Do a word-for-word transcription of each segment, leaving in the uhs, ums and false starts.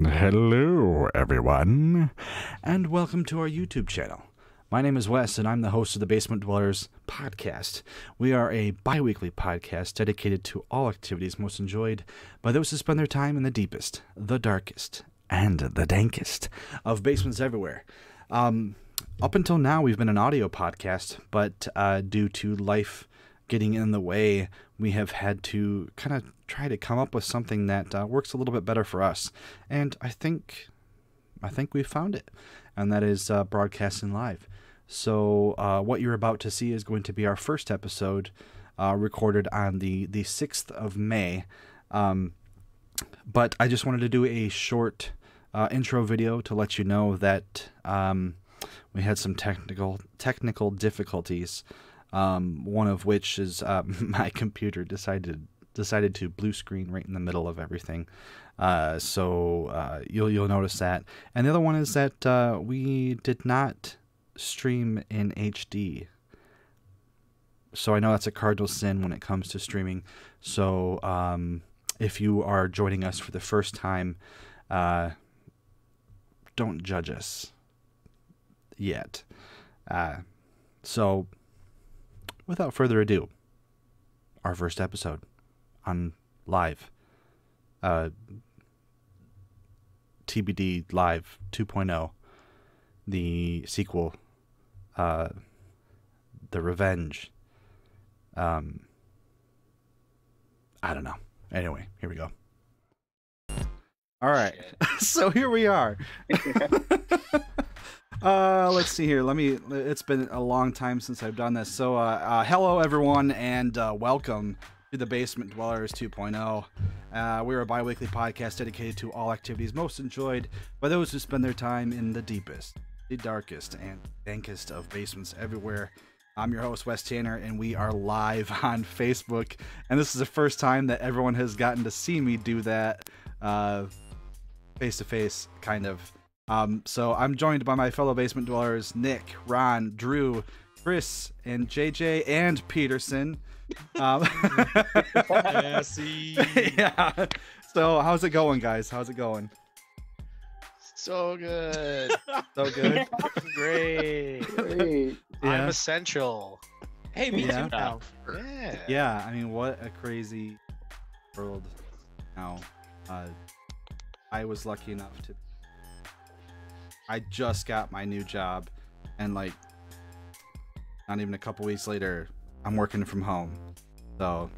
Hello, everyone, and welcome to our YouTube channel. My name is Wes, and I'm the host of The Basement Dwellers Podcast. We are a bi-weekly podcast dedicated to all activities most enjoyed by those who spend their time in the deepest, the darkest, and the dankest of basements everywhere. Um, up until now, we've been an audio podcast, but uh, due to life getting in the way, we have had to kind of try to come up with something that uh, works a little bit better for us. And I think, I think we've found it, and that is uh, broadcasting live. So uh, what you're about to see is going to be our first episode uh, recorded on the, the sixth of May. Um, but I just wanted to do a short uh, intro video to let you know that um, we had some technical, technical difficulties. Um, one of which is uh, my computer decided decided to blue screen right in the middle of everything, uh, so uh, you'll you'll notice that. And the other one is that uh, we did not stream in H D. So I know that's a cardinal sin when it comes to streaming. So um, if you are joining us for the first time, uh, don't judge us yet. Uh, so. Without further ado, our first episode on live, uh, T B D Live two point oh, the sequel, uh, the revenge. Um, I don't know. Anyway, here we go. All right, so here we are. Uh, let's see here. Let me, it's been a long time since I've done this. So, uh, uh hello everyone, and, uh, welcome to The Basement Dwellers two point oh. Uh, we're a bi-weekly podcast dedicated to all activities most enjoyed by those who spend their time in the deepest, the darkest, and dankest of basements everywhere. I'm your host, Wes Tanner, and we are live on Facebook. And this is the first time that everyone has gotten to see me do that, uh, face to face, kind of. Um, so I'm joined by my fellow basement dwellers, Nick, Ron, Drew, Chris, and J J, and Peterson. Um, yeah. So how's it going, guys? How's it going? So good. So good. Great. Great. Yeah. I'm essential. Hey, me yeah. too now. Yeah. Yeah. I mean, what a crazy world now. Uh, I was lucky enough to. I just got my new job, and like not even a couple weeks later, I'm working from home. So,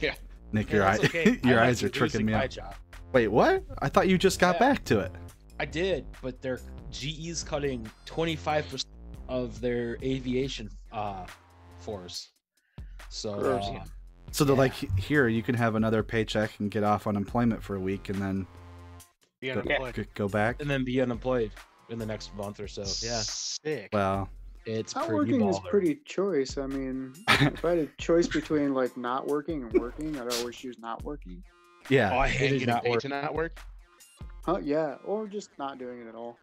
yeah. Nick, yeah, your, eye, okay. your eyes are tricking me out. Job. Wait, what? I thought you just got yeah. back to it. I did, but their G E's cutting twenty-five percent of their aviation uh, force. So, uh, so they're yeah. like, here, you can have another paycheck and get off unemployment for a week, and then be unemployed. Go, go back, and then be unemployed in the next month or so. Yeah, sick. Well, it's not working baller. is pretty choice. I mean, if I had a choice between like not working and working, I'd always choose not working. Yeah, oh, I hate getting not paid work. to not work. Huh? Yeah, or just not doing it at all.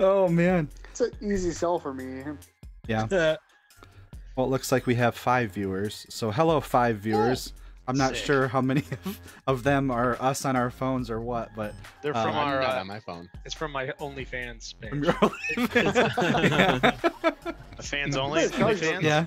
Oh man, it's an easy sell for me. Yeah. Well, it looks like we have five viewers. So hello, five viewers. Yeah. I'm not Sick. sure how many of, of them are us on our phones or what, but they're from um, our. Not uh, on my phone. It's from my OnlyFans page. From your OnlyFans. yeah. Fans only. OnlyFans. Yeah.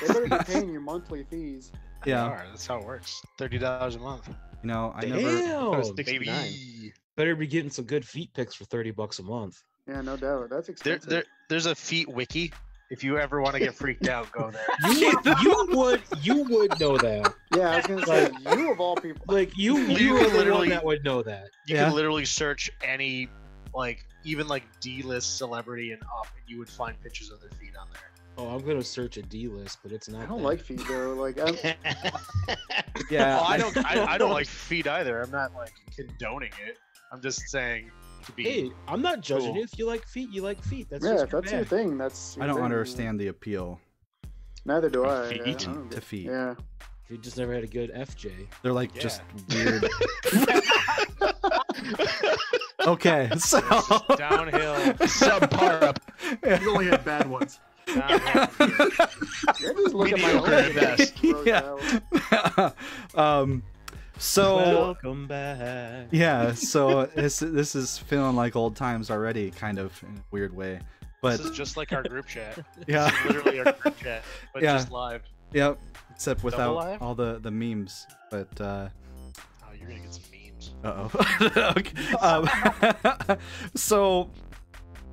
They better be paying your monthly fees. Yeah. They are. That's how it works. Thirty dollars a month. You know, I Damn, never. I baby. Better be getting some good feet pics for thirty bucks a month. Yeah, no doubt. That's expensive. There, there, there's a feet wiki. If you ever want to get freaked out, go there. You, you would, you would know that. Yeah, I was gonna say like, you of all people, like you, you, you would literally that would know that. You yeah. can literally search any, like even like D-list celebrity and up, and you would find pictures of their feet on there. Oh, I'm gonna search a D-list, but it's not. I don't there. like feet though. Like, I'm... yeah, well, I don't. I, I don't like feet either. I'm not like condoning it. I'm just saying. To be hey, I'm not judging cool. you. If you like feet, you like feet. That's yeah, just if that's bad. your thing. That's your I don't thing. understand the appeal. Neither do I. Feet. Yeah, I don't to feet. Yeah. If you just never had a good F J. They're like yeah. just weird. okay, so just downhill, subpar up. Yeah. You only had bad ones. Downhill. You're just looking at my own best. Yeah. um. So welcome back. Yeah, so this this is feeling like old times already, kind of in a weird way. But this is just like our group chat. Yeah, this is literally our group chat, but yeah. just live. Yep, except without all the the memes. But uh, oh, you're gonna get some memes. Uh oh. Okay. um, so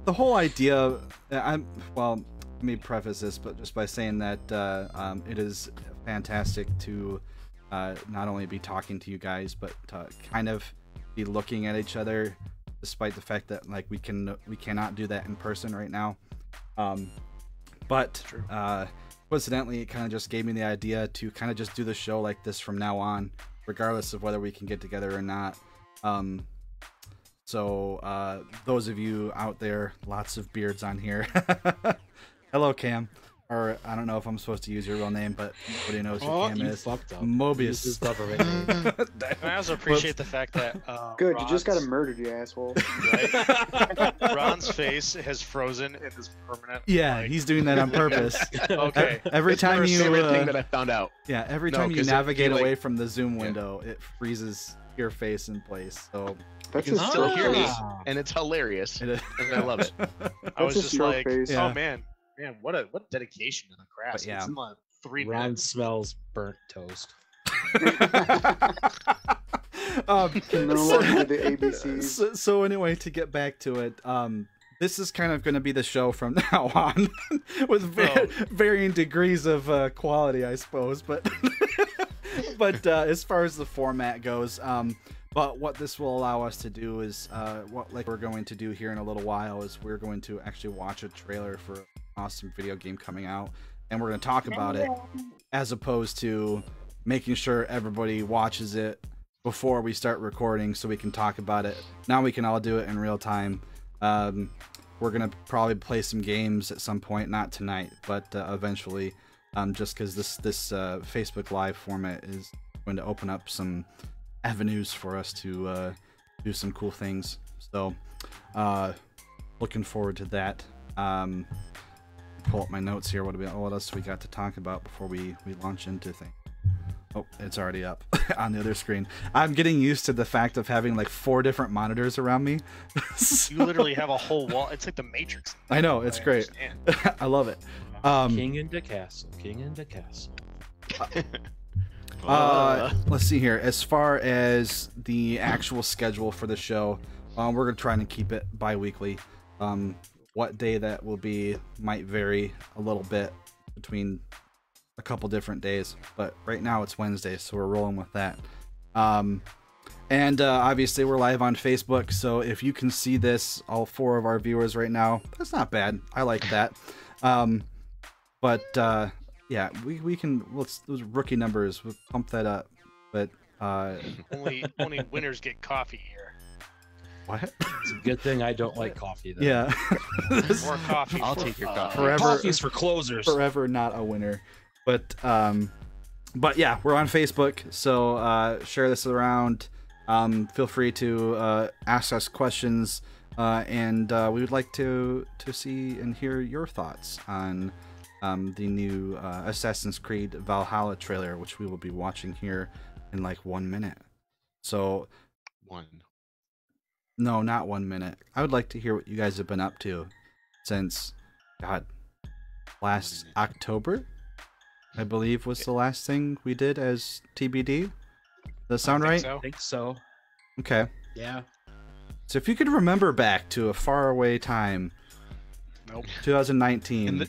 the whole idea, I'm well. Let me preface this, but just by saying that uh, um, it is fantastic to uh, not only be talking to you guys, but to kind of be looking at each other, despite the fact that like we can we cannot do that in person right now. Um, but uh, coincidentally, it kind of just gave me the idea to kind of just do the show like this from now on, regardless of whether we can get together or not. Um, so uh, those of you out there, lots of beards on here. Hello, Cam. Or I don't know if I'm supposed to use your real name, but nobody knows who oh, Cam you is. Fucked up. Mobius. You fucked up. I also appreciate Whoops. the fact that uh, good, Ron's... you just got murdered, you asshole. Right? Ron's face has frozen in this permanent. Yeah, like... he's doing that on purpose. Okay. Every it's time you uh... thing that I found out. Yeah, every time no, you navigate it, away like... from the Zoom window, yeah. it freezes your face in place. So. That's you can still ah. hear me, and it's hilarious. It is. And I love it. I was just like, face. oh yeah. man. Man, what a what dedication to the craft. Yeah. It's like three Ron minutes. smells burnt toast. um, so, the A B Cs. So, so anyway, to get back to it, um, this is kind of going to be the show from now on, with var oh. varying degrees of uh, quality, I suppose. But but uh, as far as the format goes, um, but what this will allow us to do is uh, what like we're going to do here in a little while is we're going to actually watch a trailer for. Awesome video game coming out, and we're going to talk about it, as opposed to making sure everybody watches it before we start recording so we can talk about it. Now we can all do it in real time. Um, we're going to probably play some games at some point, not tonight, but uh, eventually, um, just because this, this uh, Facebook Live format is going to open up some avenues for us to uh, do some cool things. So uh, looking forward to that. Um, pull up my notes here. What do we? What else we got to talk about before we we launch into things? Oh, it's already up on the other screen. I'm getting used to the fact of having like four different monitors around me. So, you literally have a whole wall. It's like the Matrix. I know. It's I great. I love it. Um, King in the castle. King in the castle. uh, uh, let's see here. As far as the actual schedule for the show, um, we're gonna try and keep it bi-weekly. Um, What day that will be might vary a little bit between a couple different days, but right now it's Wednesday, so we're rolling with that. Um, and uh, obviously we're live on Facebook, so if you can see this, all four of our viewers right now, that's not bad. I like that. Um, but uh, yeah, we we can let's those rookie numbers, we'll pump that up. But uh, only only winners get coffee here. What? It's a good thing I don't like coffee, though. Yeah. More coffee. I'll for, take your coffee. Uh, forever, Coffee's for closers. Forever not a winner. But, um, but yeah, we're on Facebook, so uh, share this around. Um, feel free to uh, ask us questions, uh, and uh, we would like to, to see and hear your thoughts on um, the new uh, Assassin's Creed Valhalla trailer, which we will be watching here in like one minute. So... One. No, not one minute. I would like to hear what you guys have been up to since, God, last October, I believe was the last thing we did as T B D. Does that sound I right? So. I think so. Okay. Yeah. So if you could remember back to a faraway time, nope. twenty nineteen. In the,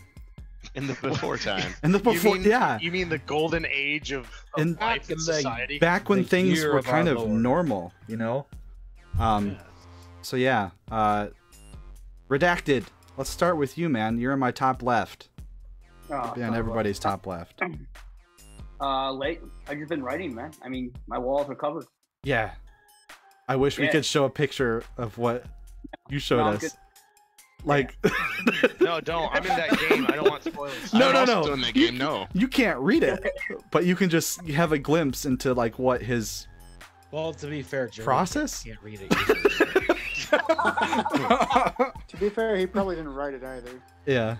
in the before time. In the before, you mean, yeah. You mean the golden age of, of in, life in society? Back when the things were of kind of Lord. normal, you know? Um. Yeah. So yeah, uh, redacted. Let's start with you, man. You're in my top left. Oh, yeah, and everybody's top left. Uh, late. I've just been writing, man. I mean, my walls are covered. Yeah. I wish yeah. we could show a picture of what you showed no, us. Good. Like. Yeah. No, don't. I'm in that game. I don't want spoilers. No, no, no. Still in that game. No. You can't read it, but you can just have a glimpse into like what his. Well, to be fair, Jerry process can't read it. To be fair, he probably didn't write it either. Yeah.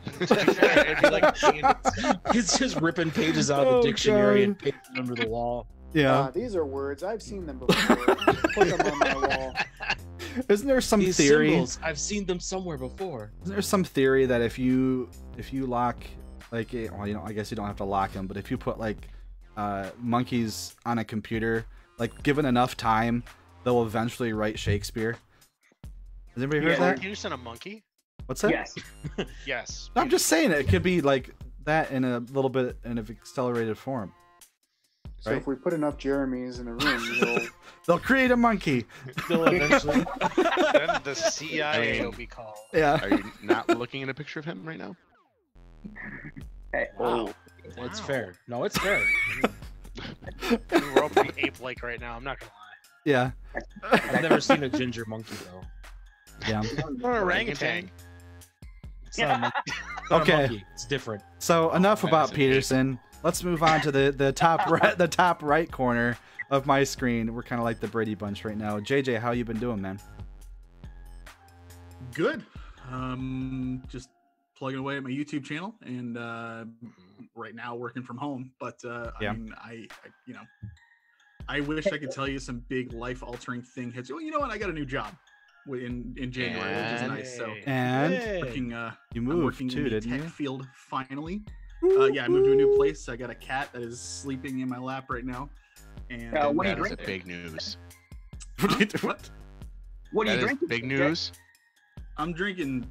It's just ripping pages out of the dictionary and pasting under the wall. Yeah. Uh, these are words. I've seen them before. Put them on my wall. Isn't there some These theory? Symbols, I've seen them somewhere before. Isn't there some theory that if you if you lock, like, well, you know, I guess you don't have to lock them, but if you put like uh, monkeys on a computer, like given enough time, they'll eventually write Shakespeare. Has anybody heard yeah, that? Can you send a monkey? What's that? Yes. Yes. No, I'm just saying it could be like that in a little bit in an accelerated form. So right? If we put enough Jeremys in a room, they'll... they'll create a monkey. They'll eventually... Then the C I A will be called. Yeah. Are you not looking at a picture of him right now? Hey, wow. Oh, wow. It's fair. No, it's fair. We're all pretty ape-like right now. I'm not gonna lie. Yeah. I've never seen a ginger monkey though. Yeah. Or an orangutan. It's yeah. not a monkey. Okay. Monkey. It's different. So enough oh, about man, Peterson. Let's move on to the the top right the top right corner of my screen. We're kind of like the Brady Bunch right now. J J, how you been doing, man? Good. Um, just plugging away at my YouTube channel, and uh, right now working from home. But uh, yeah. I mean, I, I you know, I wish I could tell you some big life altering thing hits. Well, you know what? I got a new job in in January, and, which is nice. So and I'm working, uh, you moved I'm working too, in the didn't tech you? Field finally. Uh, yeah, I moved to a new place. I got a cat that is sleeping in my lap right now. And uh, what that are you is drinking? Big news. What? What are you drinking? Big news. I'm drinking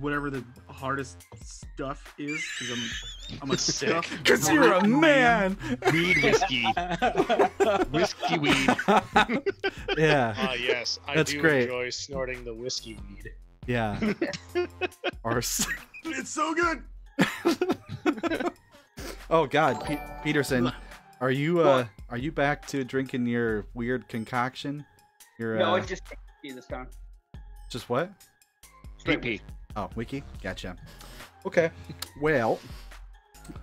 whatever the hardest stuff is because I'm I'm a sick. Because you're a man. Weed whiskey. Whiskey weed. Yeah. Ah uh, yes, I That's do great. enjoy snorting the whiskey weed. Yeah. Or it's so good. Oh God, P Peterson, are you uh what? are you back to drinking your weird concoction? Your, no, uh, it's just pee this time. Just what? Straight pee. Oh, wiki, gotcha. Okay, well,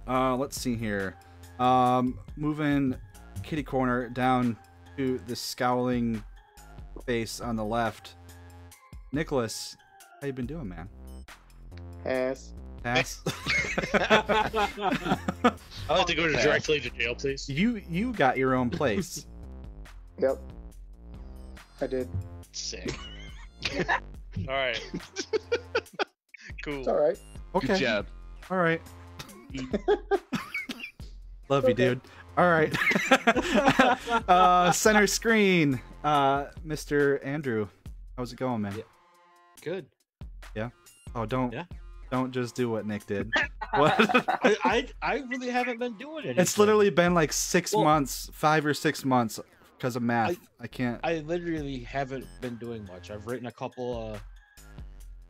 uh, let's see here. Um, moving kitty corner down to the scowling face on the left. Nicholas, how you been doing, man? Pass. Pass. I like to go to directly to jail, please. You you got your own place. Yep, I did. Sick. All right. Cool. It's all right. Okay. Good job. All right. Love okay. you, dude. All right. uh, center screen, uh, Mister Andrew. How's it going, man? Yeah. Good. Yeah. Oh, don't. Yeah. Don't just do what Nick did. What? I, I I really haven't been doing it. It's literally been like six well, months, five or six months, because of math. I, I can't. I literally haven't been doing much. I've written a couple of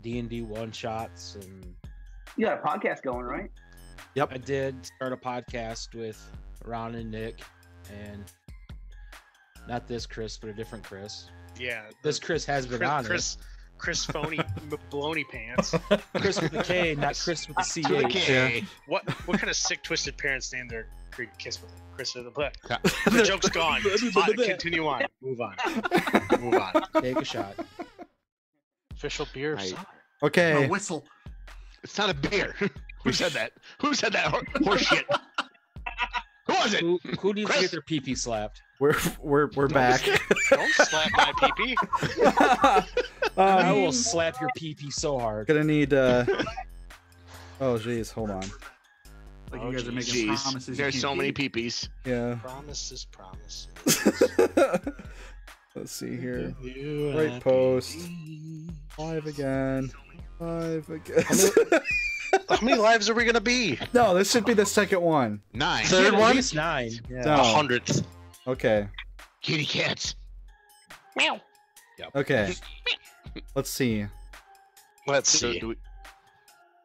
D and D one shots, and you got a podcast going, right? Yep, I did start a podcast with Ron and Nick, and not this Chris, but a different Chris. Yeah, this Chris has been Chris, on. Chris. Chris phony baloney pants. Chris with a K, not Chris with a C. With a K. Yeah. What what kind of sick twisted parents named their kids with Chris with a black? The joke's gone. Continue on. Move on. Move on. Take a shot. Official beer. Right. Okay. A whistle. It's not a beer. Who said that? Who said that horse shit? Who was it? Who, who needs Chris? to get their pee pee slapped? We're we're we're don't, back. Don't slap my pee pee. Um, I will slap your pee pee so hard. Gonna need. uh Oh jeez, hold on. Like oh, you guys geez. are making jeez. promises. There's so many pee pees. Yeah. Promises, promises. Let's see here. You right post. Pee-pee. Live again. Live again. How many lives are we gonna be? No, this should be the second one. Nine. Third one? Nine. Yeah. No. A hundredth. Okay. Kitty cats. Meow. Yep. Okay. Let's see. Let's see. So do we...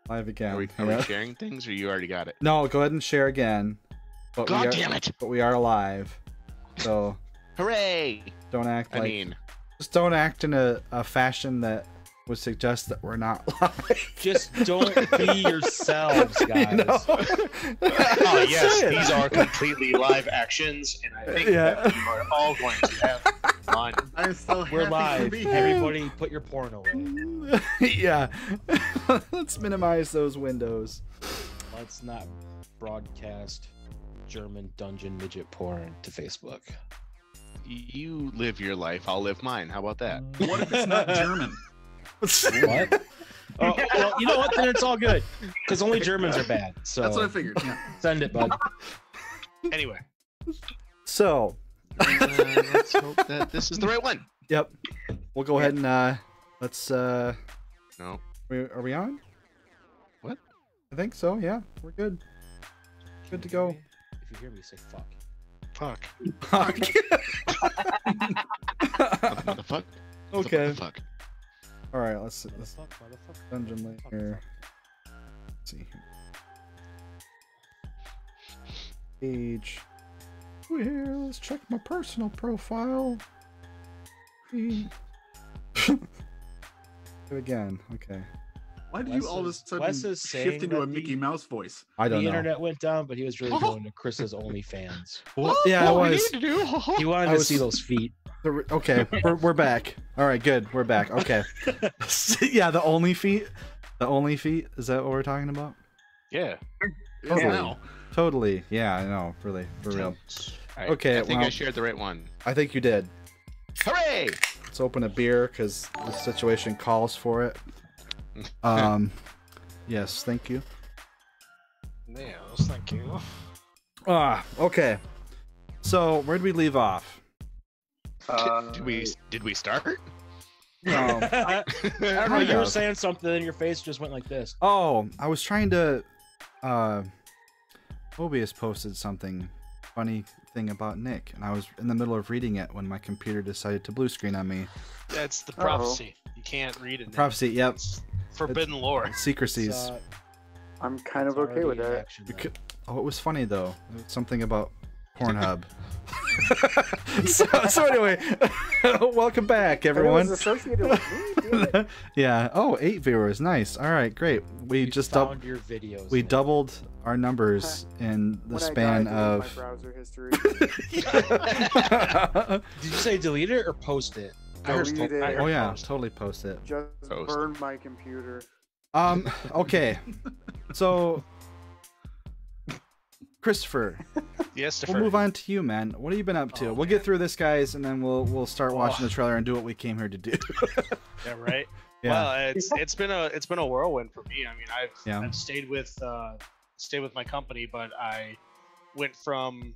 Live again. Are we, are yeah. we sharing things, or you already got it? No, go ahead and share again. But God we are, damn it! But we are live, so. Hooray! Don't act. I like, mean, just don't act in a, a fashion that would suggest that we're not live. Just don't be yourselves, guys. You know? Oh yes, these are completely live actions, and I think yeah. that we are all going to have fun. I'm so happy we're live. To be Everybody, put your porn away. Yeah, let's minimize those windows. Let's not broadcast German dungeon midget porn to Facebook. You live your life, I'll live mine. How about that? What if it's not German? What? Oh, well, you know what? Then it's all good. Because only Germans are bad. So that's what I figured. Yeah. Send it, bud. Anyway. So. Uh, let's hope that this is the right one. Yep. We'll go ahead and uh, let's. Uh... No. Are we on? What? I think so. Yeah. We're good. Good to go. If you hear me, say fuck. Fuck. Fuck. Motherfuck. Okay. Motherfuck. All right, let's see. Let's dungeon layer here. Let's see here. Page. Over here, let's check my personal profile. Again, okay. Why did Wes you all of a sudden shift into a Mickey the, Mouse voice? I don't the know. The internet went down, but he was really oh. going to Chris's OnlyFans. Well, oh, yeah, what I was. Need to do? He wanted I to was, see those feet. Okay, we're, we're back. All right, good. We're back. Okay. Yeah, the only feet. The only feet. Is that what we're talking about? Yeah. Totally. Yeah. Totally. Yeah, I know. Really. For real. Right. Okay. I think well, I shared the right one. I think you did. Hooray! Let's open a beer because the situation calls for it. Um, yes, thank you. Yes, thank you. Ah, okay. So, where did we leave off? Uh, did we did we start? No. I don't know. You were saying something, and your face just went like this. Oh, I was trying to. Uh, Mobius posted something funny thing about Nick, and I was in the middle of reading it when my computer decided to blue screen on me. That's the prophecy. Uh-oh. You can't read it. Prophecy. Yep. It's forbidden it's, lore. It's secrecies. It's, uh, I'm kind of okay with that. Could, oh, it was funny though. It was something about Pornhub. so, so anyway, welcome back, everyone. It was associated with me, yeah. Oh, eight viewers. Nice. All right, great. We you just found your videos. We man. doubled our numbers in the when span I of. My browser history. Did you say delete it or post it? I heard po it. I heard oh yeah, post. totally post it. Just post. burn my computer. Um. Okay. So. Christopher, yes, we'll move on to you, man. What have you been up to? Oh, we'll man. get through this, guys, and then we'll we'll start watching oh. the trailer and do what we came here to do. Yeah, right. Yeah. Well, it's it's been a it's been a whirlwind for me. I mean, I've yeah. I've stayed with uh, stayed with my company, but I went from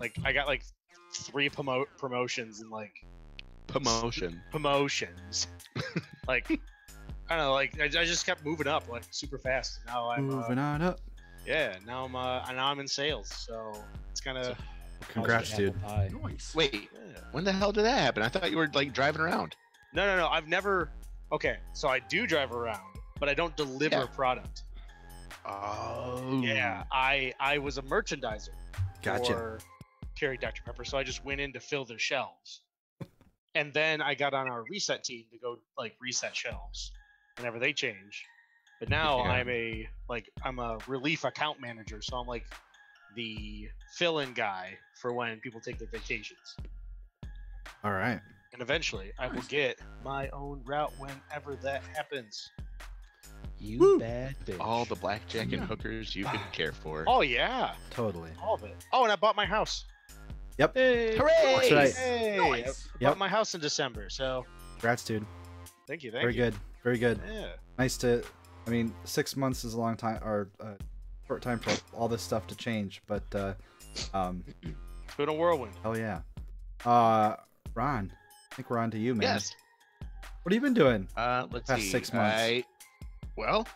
like I got like three promo promotions and like promotion promotions. Like I don't know, like I, I just kept moving up like super fast. And now I'm moving uh, on up. Yeah, now I'm uh, now I'm in sales, so it's kind of. Congrats, dude! Nice. Wait, yeah. when the hell did that happen? I thought you were like driving around. No, no, no. I've never. Okay, so I do drive around, but I don't deliver yeah. product. Oh. Yeah, I I was a merchandiser. Gotcha. For Keurig Doctor Pepper, so I just went in to fill their shelves, and then I got on our reset team to go like reset shelves whenever they change. But now yeah. I'm a like I'm a relief account manager, so I'm like the fill-in guy for when people take their vacations. All right. And eventually, I will get my own route whenever that happens. You Woo. bad bitch. All the blackjack yeah. and hookers you can care for. Oh yeah, totally. All of it. Oh, and I bought my house. Yep. Hey. Hooray! That's right. Hey. Nice. Yep. Bought my house in December. So. Congrats, dude. Thank you. Thank Very you. Very good. Very good. Yeah. Nice to. I mean, six months is a long time, or a uh, short time for all this stuff to change, but, uh, um... It's been a whirlwind. Oh, yeah. Uh, Ron, I think we're on to you, man. Yes. What have you been doing uh, let's the past see. six months? I, well,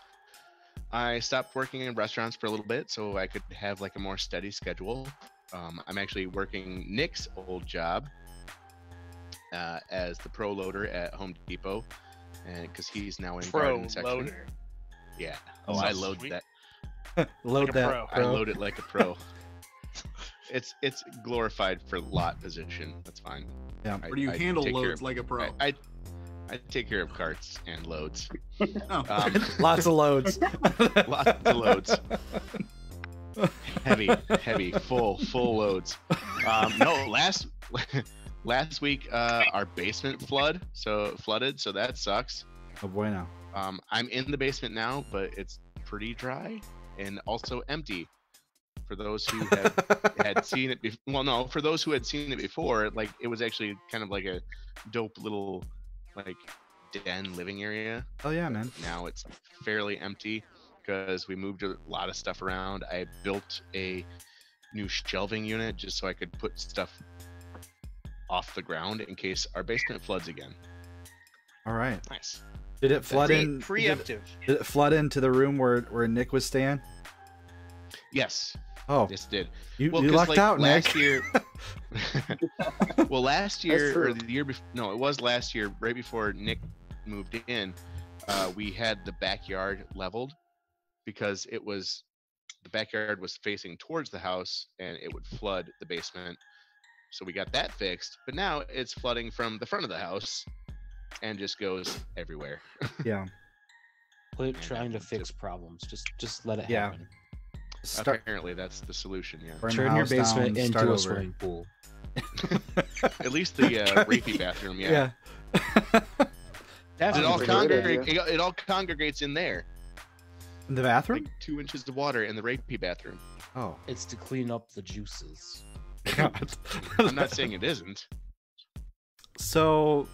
I stopped working in restaurants for a little bit so I could have, like, a more steady schedule. Um, I'm actually working Nick's old job uh, as the pro loader at Home Depot, and because he's now in pro garden section. Loader. Yeah. Oh, so I load sweet. that. Load like that. Pro. I load it like a pro. it's it's glorified for lot position. That's fine. Yeah. I, or do you I handle loads of, like a pro? I, I I take care of carts and loads. Oh. um, lots of loads. Lots of loads. Heavy, heavy, full, full loads. Um, no, last last week uh, our basement flood, so flooded, so that sucks. Oh boy, now. Um, I'm in the basement now, but it's pretty dry and also empty. for those who had, had seen it. Be well, no, for those who had seen it before, like it was actually kind of like a dope little like den living area. Oh yeah, man. Now it's fairly empty because we moved a lot of stuff around. I built a new shelving unit just so I could put stuff off the ground in case our basement floods again. All right. Nice. Did it flood That's in? Preemptive. Did, did it flood into the room where where Nick was staying? Yes. Oh, yes, it did. You, well, you lucked like, out, last Nick. Year, well, last year or the year before? No, it was last year, right before Nick moved in. Uh, we had the backyard leveled because it was the backyard was facing towards the house, and it would flood the basement. So we got that fixed, but now it's flooding from the front of the house and just goes everywhere. Yeah. Quit trying to fix problems. Just just let it yeah. happen. Start... Apparently that's the solution, yeah. Burn Turn your basement down, into a swimming pool. At least the uh, rapey bathroom, yeah. yeah. it, all congreg it, it all congregates in there. In the bathroom? Like two inches of water in the rapey bathroom. Oh. It's to clean up the juices. God. I'm not saying it isn't. So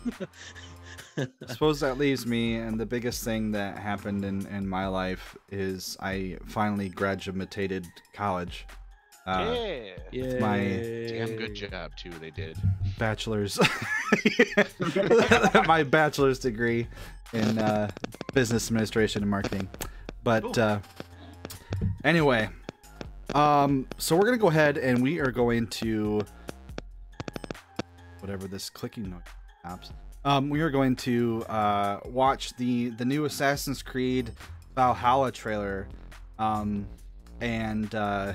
I suppose that leaves me, and the biggest thing that happened in, in my life is I finally graduated college. Uh, yeah. yeah. My damn good job, too, they did. Bachelor's. my bachelor's degree in uh, business administration and marketing. But uh, anyway, um, so we're going to go ahead and we are going to whatever this clicking noise stops. Um, we are going to uh, watch the, the new Assassin's Creed Valhalla trailer um, and uh,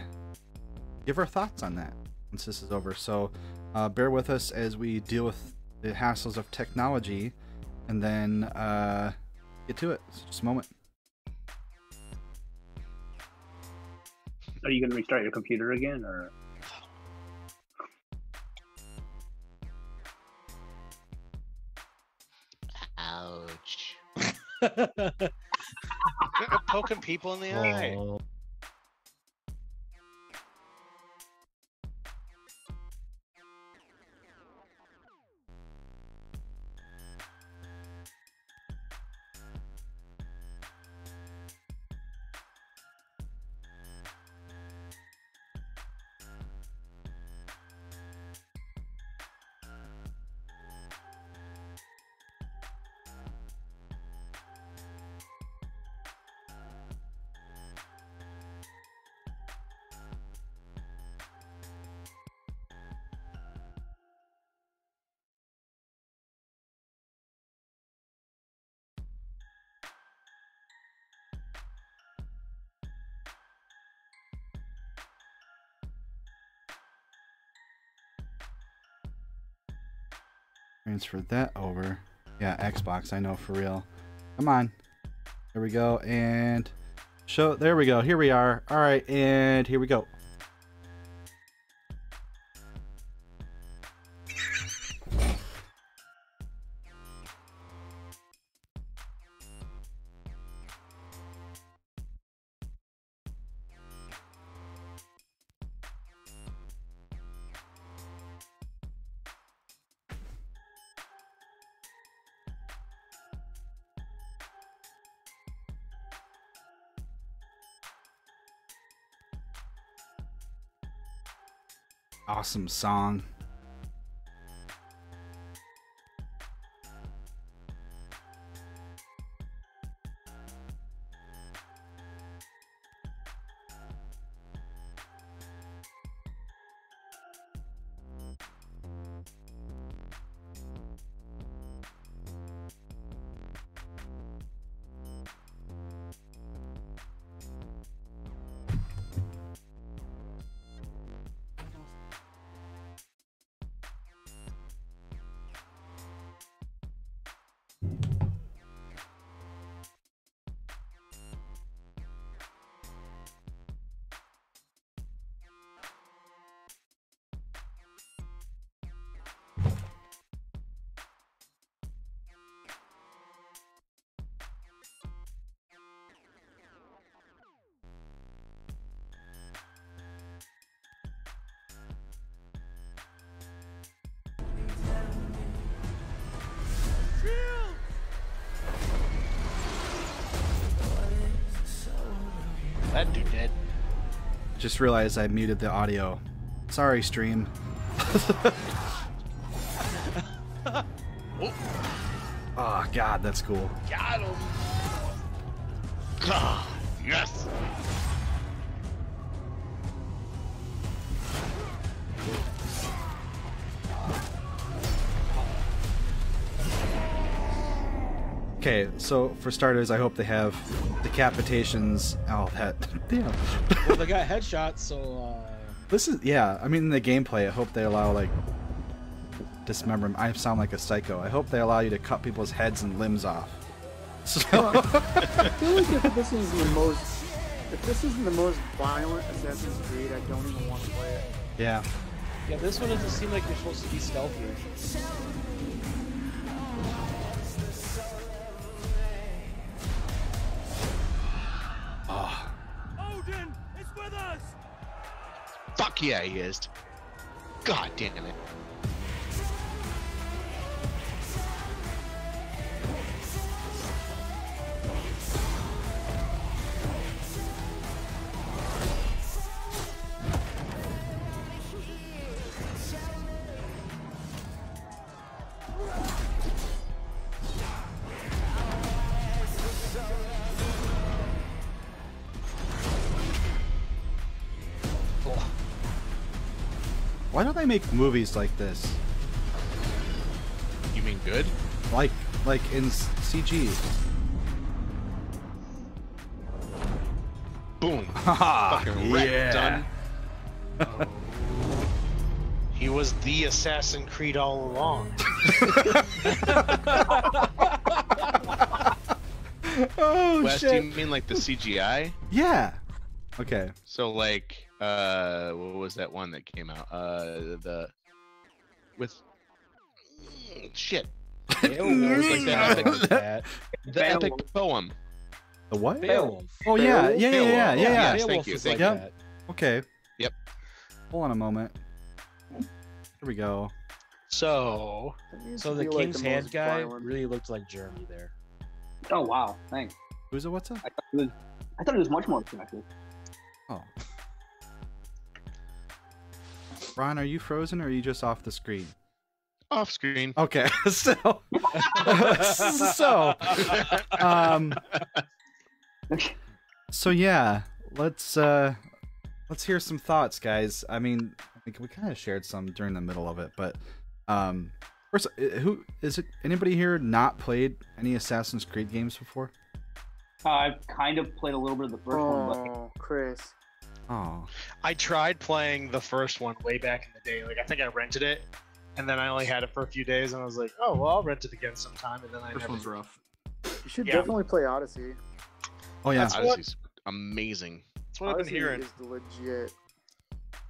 give our thoughts on that once this is over. So uh, bear with us as we deal with the hassles of technology and then uh, get to it. So just a moment. Are you going to restart your computer again? Or? Ouch. Poking people in the oh. eye. Transfer that over. Yeah, Xbox, I know, for real. Come on. There we go. And show. There we go. Here we are. All right. And here we go. Awesome song. that dude did. Just realized I muted the audio. Sorry, stream. Oh, God, that's cool. Got him. God, yes. Okay, so for starters, I hope they have decapitations. Oh, that damn. Well, they got headshots, so. Uh... This is yeah. I mean, in the gameplay, I hope they allow like dismemberment. I sound like a psycho. I hope they allow you to cut people's heads and limbs off. So... I feel like if this isn't the most, if this isn't the most violent Assassin's Creed, I don't even want to play it. Yeah. Yeah, this one doesn't seem like you're supposed to be stealthy. Fuck yeah, he is. God damn it. Why don't they make movies like this? You mean good? Like, like in C G. Boom! Fucking wrecked, done. He was the Assassin's Creed all along. Oh Wes, shit! Do you mean like the C G I? Yeah. Okay. So like. Uh, what was that one that came out? Uh, the with shit. It was like that epic, that, the epic poem. The what? Beowulf. Oh yeah, yeah, yeah, yeah, yeah. yeah. Yes, Beowulf thank you. Thank you. Like yep. Okay. Yep. Hold on a moment. Here we go. So, so the King's like the Hand guy one. Really looked like Jeremy there. Oh wow! Thanks. Who's it? What's up? I thought it was, I thought it was much more attractive. Oh. Ron, are you frozen or are you just off the screen? Off screen. Okay, so, so, um, so yeah, let's uh, let's hear some thoughts, guys. I mean, I think we kind of shared some during the middle of it, but um, first, who is it? Anybody here not played any Assassin's Creed games before? Uh, I've kind of played a little bit of the first oh, one. Oh, but... Chris. Oh. I tried playing the first one way back in the day. Like I think I rented it, and then I only had it for a few days, and I was like, "Oh well, I'll rent it again sometime." And then I this never. One's rough. You should yeah. definitely play Odyssey. Oh yeah, that's Odyssey's what... amazing. That's what Odyssey I've been hearing. Is legit.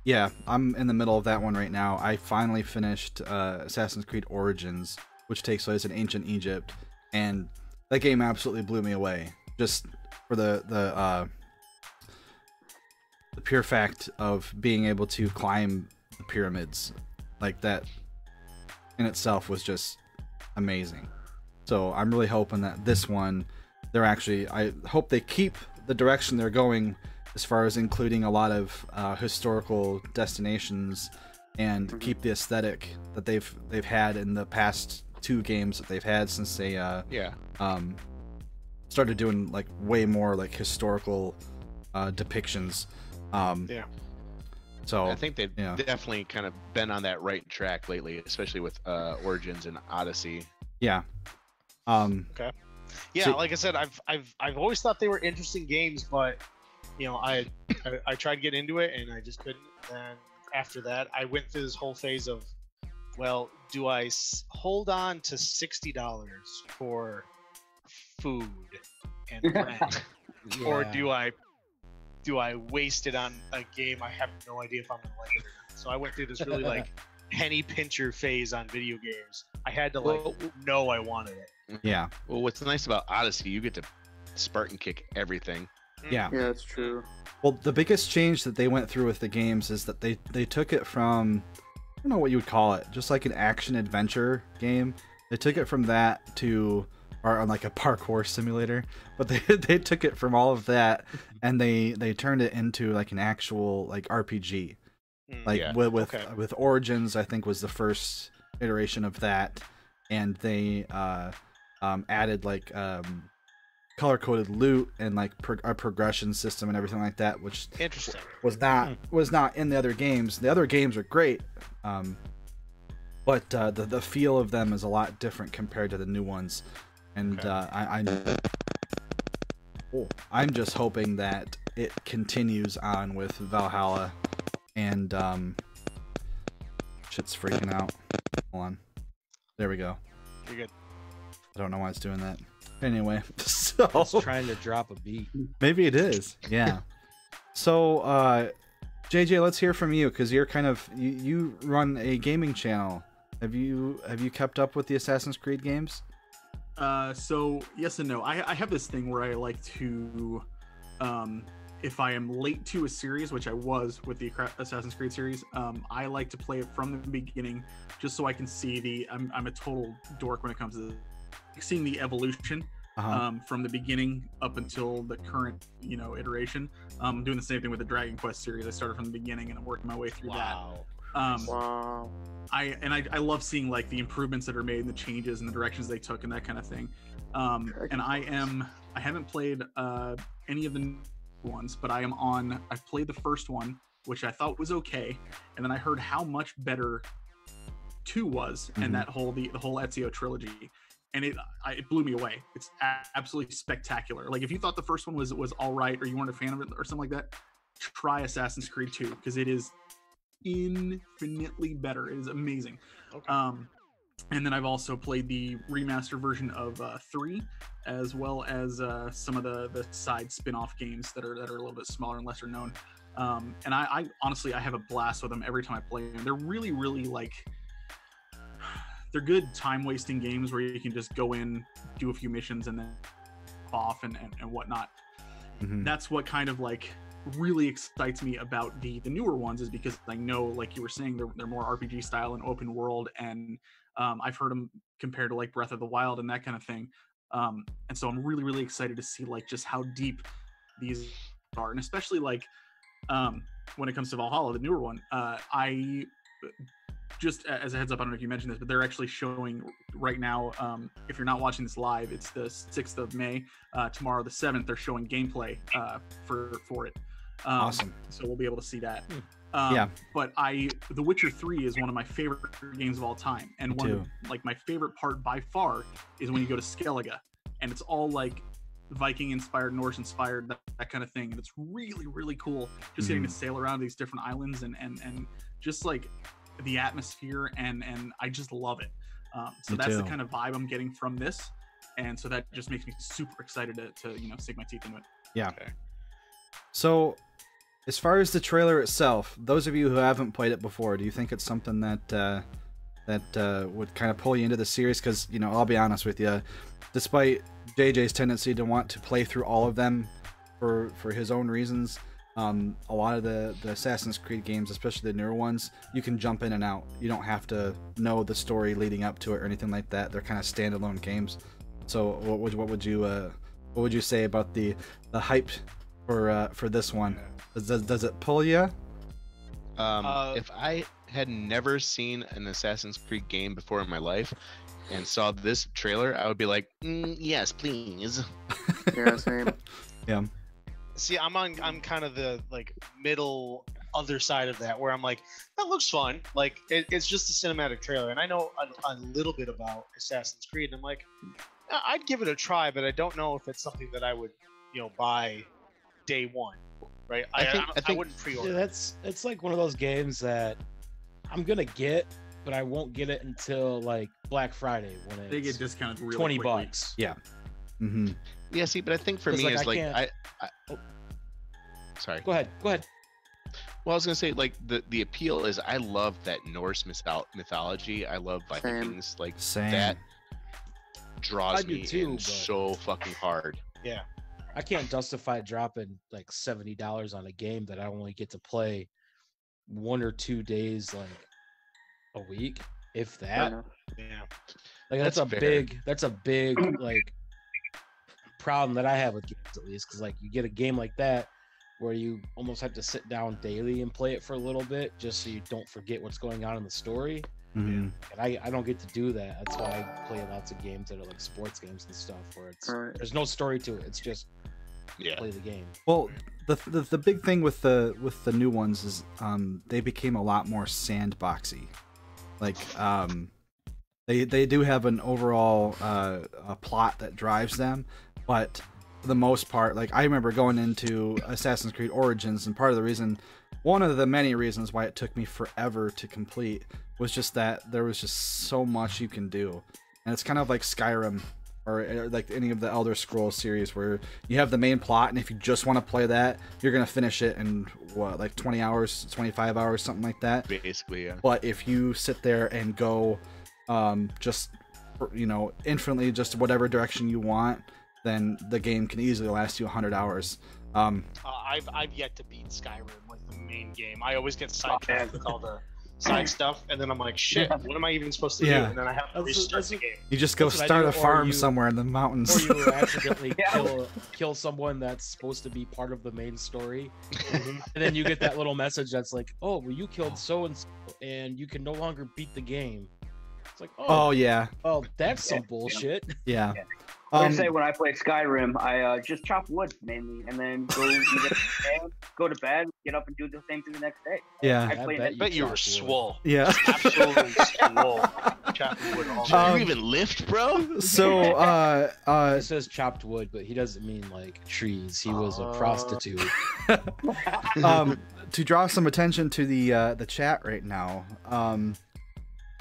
Yeah, I'm in the middle of that one right now. I finally finished uh, Assassin's Creed Origins, which takes place in ancient Egypt, and that game absolutely blew me away. Just for the the. Uh, The pure fact of being able to climb the pyramids like that in itself was just amazing. So I'm really hoping that this one, they're actually, I hope they keep the direction they're going as far as including a lot of uh, historical destinations and keep the aesthetic that they've they've had in the past two games that they've had since they uh, yeah um, started doing like way more like historical uh, depictions. Um, yeah. So I think they've yeah. definitely kind of been on that right track lately, especially with uh, Origins and Odyssey. Yeah. Um, okay. Yeah, so, like I said, I've I've I've always thought they were interesting games, but you know, I I, I tried to get into it and I just couldn't. And after that, I went through this whole phase of, well, do I s hold on to sixty dollars for food and rent, yeah. or do I? Do I waste it on a game I have no idea if I'm gonna like it? So I went through this really like penny pincher phase on video games. I had to like well, know I wanted it. Yeah. Well, what's nice about Odyssey, you get to Spartan kick everything. Yeah. Yeah, that's true. Well, the biggest change that they went through with the games is that they they took it from I don't know what you would call it, just like an action adventure game. They took it from that to or on like a parkour simulator, but they they took it from all of that and they they turned it into like an actual like R P G, like yeah. with with, okay. with Origins, I think, was the first iteration of that, and they uh um added like um color-coded loot and like pro a progression system and everything like that, which Interesting. was not hmm. was not in the other games. The other games are great, um but uh the the feel of them is a lot different compared to the new ones. And okay. uh, I, I, oh, I'm just hoping that it continues on with Valhalla, and um, shit's freaking out. Hold on, there we go. You're good. I don't know why it's doing that. Anyway, so it's trying to drop a beat. Maybe it is. Yeah. So, uh, J J, let's hear from you, because you're kind of you, you run a gaming channel. Have you have you kept up with the Assassin's Creed games? Uh, so yes and no. I, I have this thing where I like to, um, if I am late to a series, which I was with the Assassin's Creed series, um, I like to play it from the beginning, just so I can see the. I'm I'm a total dork when it comes to seeing the evolution, uh-huh. um, from the beginning up until the current, you know, iteration. Um, I'm doing the same thing with the Dragon Quest series. I started from the beginning and I'm working my way through wow. that. Um, wow. I and I, I love seeing like the improvements that are made and the changes and the directions they took and that kind of thing. Um, and I am I haven't played uh, any of the new ones, but I am on. I played the first one, which I thought was okay, and then I heard how much better two was, mm-hmm. and that whole the, the whole Ezio trilogy, and it I, it blew me away. It's absolutely spectacular. Like if you thought the first one was was all right, or you weren't a fan of it or something like that, try Assassin's Creed two, because it is infinitely better. It is amazing. Okay. Um and then I've also played the remaster version of uh three, as well as uh some of the the side spin-off games that are that are a little bit smaller and lesser known. Um and I, I honestly I have a blast with them every time I play them. They're really really like they're good time-wasting games where you can just go in, do a few missions, and then off and and, and whatnot. Mm-hmm. That's what kind of like really excites me about the the newer ones, is because I know, like you were saying, they're, they're more R P G style and open world, and um I've heard them compared to like Breath of the Wild and that kind of thing, um and so I'm really really excited to see like just how deep these are, and especially like um when it comes to Valhalla, the newer one. uh I just as a heads up, I don't know if you mentioned this, but they're actually showing right now, um if you're not watching this live, it's the sixth of May, uh tomorrow the seventh, they're showing gameplay uh for for it. Um, awesome. So we'll be able to see that. Um, yeah. But I, The Witcher three is one of my favorite games of all time, and Me one of, like my favorite part by far is when you go to Skellige, and it's all like Viking inspired, Norse inspired, that, that kind of thing, and it's really really cool. Just mm-hmm. getting to sail around these different islands and and and just like the atmosphere, and and I just love it. Um, so Me that's too. the kind of vibe I'm getting from this, and so that just makes me super excited to, to you know sink my teeth into it. Yeah. Okay. So. As far as the trailer itself, those of you who haven't played it before, do you think it's something that uh, that uh, would kind of pull you into the series? Because, you know, I'll be honest with you, despite J J's tendency to want to play through all of them for for his own reasons, um, a lot of the, the Assassin's Creed games, especially the newer ones, you can jump in and out. You don't have to know the story leading up to it or anything like that. They're kind of standalone games. So what would what would you uh, what would you say about the the hype for uh, for this one? Does, does it pull you? Um, uh, if I had never seen an Assassin's Creed game before in my life and saw this trailer, I would be like, mm, yes, please. Yeah, same. Yeah. See, I'm on. I'm kind of the like middle other side of that, where I'm like, that looks fun. Like it, it's just a cinematic trailer, and I know a, a little bit about Assassin's Creed, and I'm like, I'd give it a try, but I don't know if it's something that I would, you know, buy day one. Right, I, I, think, I, I, think, I wouldn't pre-order. That's it's like one of those games that I'm gonna get, but I won't get it until like Black Friday when it's they get discounted really twenty quickly. bucks. Yeah. Mm-hmm. Yeah. See, but I think for me like, is I like I. I oh. Sorry. Go ahead. Go ahead. Well, I was gonna say like the the appeal is I love that Norse mythology. I love Vikings. Same. Like Same. That draws me too, in but... so fucking hard. Yeah. I can't justify dropping like seventy dollars on a game that I only get to play one or two days, like a week, if that. Yeah, like that's, that's a fair. big that's a big like problem that I have with games, at least, because like you get a game like that where you almost have to sit down daily and play it for a little bit just so you don't forget what's going on in the story. Mm-hmm. And I, I don't get to do that. That's why I play lots of games that are like sports games and stuff where it's right. there's no story to it. It's just yeah. play the game. Well, the, the the big thing with the with the new ones is um they became a lot more sandboxy. Like um they they do have an overall uh a plot that drives them, but for the most part, like I remember going into Assassin's Creed Origins, and part of the reason, one of the many reasons why it took me forever to complete, was just that there was just so much you can do. And it's kind of like Skyrim or, or like any of the Elder Scrolls series where you have the main plot, and if you just want to play that, you're going to finish it in what, like twenty hours, twenty-five hours, something like that. Basically, yeah. But if you sit there and go um, just, you know, infinitely just whatever direction you want, then the game can easily last you one hundred hours. Um, uh, I've I've yet to beat Skyrim like the main game. I always get sidetracked with all the side stuff, and then I'm like, shit, what am I even supposed to yeah. do? And then I have to that's restart the game. You just go start a farm you, somewhere in the mountains. Or you accidentally yeah. kill, kill someone that's supposed to be part of the main story, mm-hmm. and then you get that little message that's like, oh, well, you killed so-and-so, and you can no longer beat the game. It's like, oh, oh yeah. Oh, that's some bullshit. Yeah. yeah. Um, I say when I play Skyrim, I uh, just chop wood mainly, and then go get, go to bed, get up, and do the same thing the next day. Yeah, I, I bet, that, you bet you were swole. Yeah, absolutely swole. Chopping wood all day. Um, Did you even lift, bro? So uh, uh, it says chopped wood, but he doesn't mean like trees. He was uh... a prostitute. um, to draw some attention to the uh, the chat right now. Um,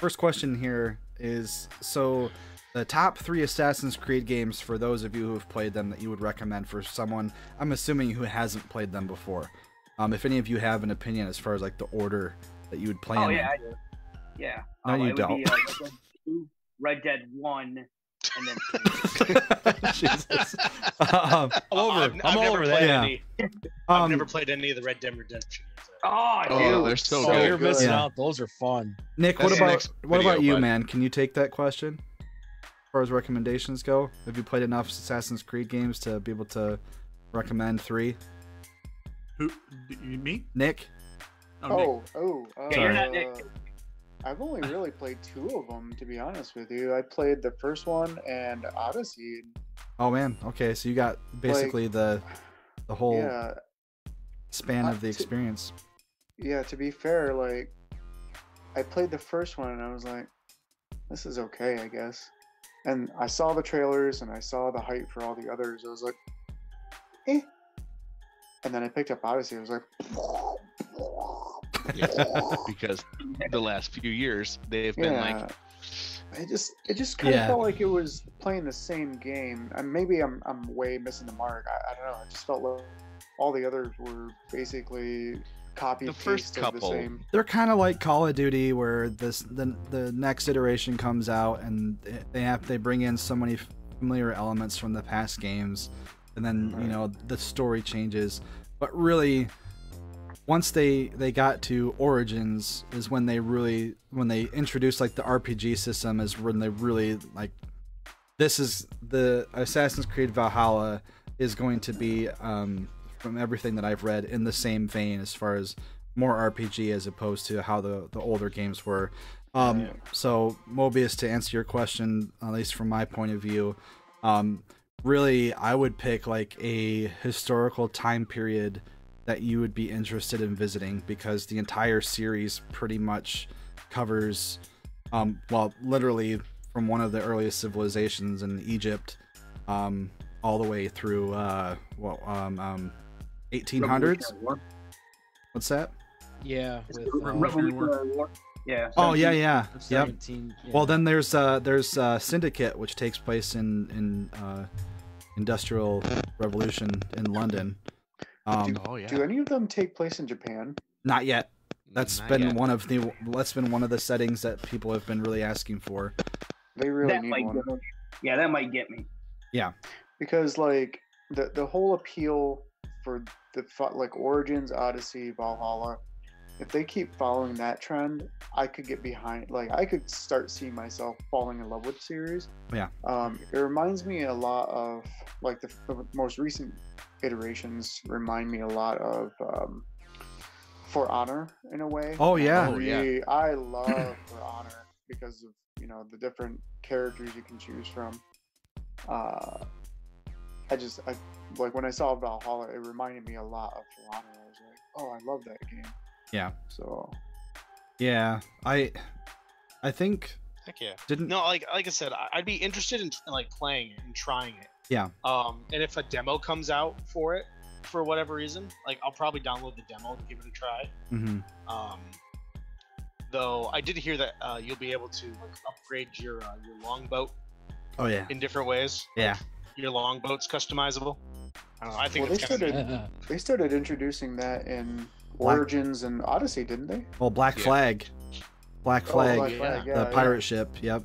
first question here is so. The top three Assassin's Creed games for those of you who have played them that you would recommend for someone, I'm assuming, who hasn't played them before. Um, if any of you have an opinion as far as like the order that you would play oh, in. Oh yeah, I do. Yeah. No, um, you don't. Be, uh, Red Dead two, Red Dead one, and then. Jesus. um, I'm over. I'm, I'm all over that. Any, yeah. I've um, never played any of the Red Dead Redemption. Oh, dude. Oh, they're so, so good. You're missing yeah. out. Those are fun. Nick, That's what about what about you, button. man? Can you take that question? As far as recommendations go, have you played enough Assassin's Creed games to be able to recommend three? Who? Me? Nick? Oh, oh. Nick. oh uh, yeah, you're not Nick. Uh, I've only really played two of them, to be honest with you. I played the first one and Odyssey. Oh man, okay, so you got basically like, the the whole yeah, span of the to, experience. Yeah, to be fair, like I played the first one and I was like, this is okay, I guess. And I saw the trailers and I saw the hype for all the others. I was like, eh. And then I picked up Odyssey. I was like, yeah, because the last few years they've yeah. been like, it just it just kind yeah. of felt like it was playing the same game. And maybe I'm I'm way missing the mark. I, I don't know. It just felt like all the others were basically copy the first couple. The same. They're kind of like Call of Duty, where this the the next iteration comes out and they have they bring in so many familiar elements from the past games, and then right. you know the story changes. But really, once they they got to Origins is when they really when they introduced like the R P G system is when they really like this is the Assassin's Creed Valhalla is going to be. Um, From everything that I've read, in the same vein as far as more R P G as opposed to how the the older games were. Um, yeah. So Mobius, to answer your question, at least from my point of view, um, really I would pick like a historical time period that you would be interested in visiting, because the entire series pretty much covers, um, well, literally from one of the earliest civilizations in Egypt, um, all the way through uh, well, um, um. eighteen hundreds? What's that? Yeah. With, um, Revolutionary War. War. Yeah. Oh yeah, yeah. Yep. yeah. Well, then there's uh, there's uh, Syndicate, which takes place in in uh, Industrial Revolution in London. Um, do, oh, yeah. do any of them take place in Japan? Not yet. That's Not been yet. one of the that's been one of the settings that people have been really asking for. They really that need might one. Get, yeah, that might get me. Yeah. Because like the the whole appeal for the like Origins, Odyssey, Valhalla if they keep following that trend, I could get behind, like I could start seeing myself falling in love with the series. Yeah. Um, it reminds me a lot of, like, the, the most recent iterations remind me a lot of um, For Honor in a way. Oh yeah. I, really, oh, yeah. I love For Honor because of, you know, the different characters you can choose from. Uh, I just, I, like when I saw Valhalla, it reminded me a lot of For Honor. I was like, oh, I love that game. Yeah. So. Yeah, I, I think. Heck yeah. Didn't no, like like I said, I'd be interested in, in like playing it and trying it. Yeah. Um, and if a demo comes out for it, for whatever reason, like I'll probably download the demo and give it a try. Mm-hmm. Um. Though I did hear that uh, you'll be able to like, upgrade your uh, your longboat. Oh yeah. In different ways. Yeah. Like, your longboat's customizable. I don't know. I think well, it's they started of... they started introducing that in Origins and Odyssey, didn't they? Well, Black yeah. Flag, Black Flag, oh, Black Flag yeah. the yeah, pirate yeah. ship. Yep.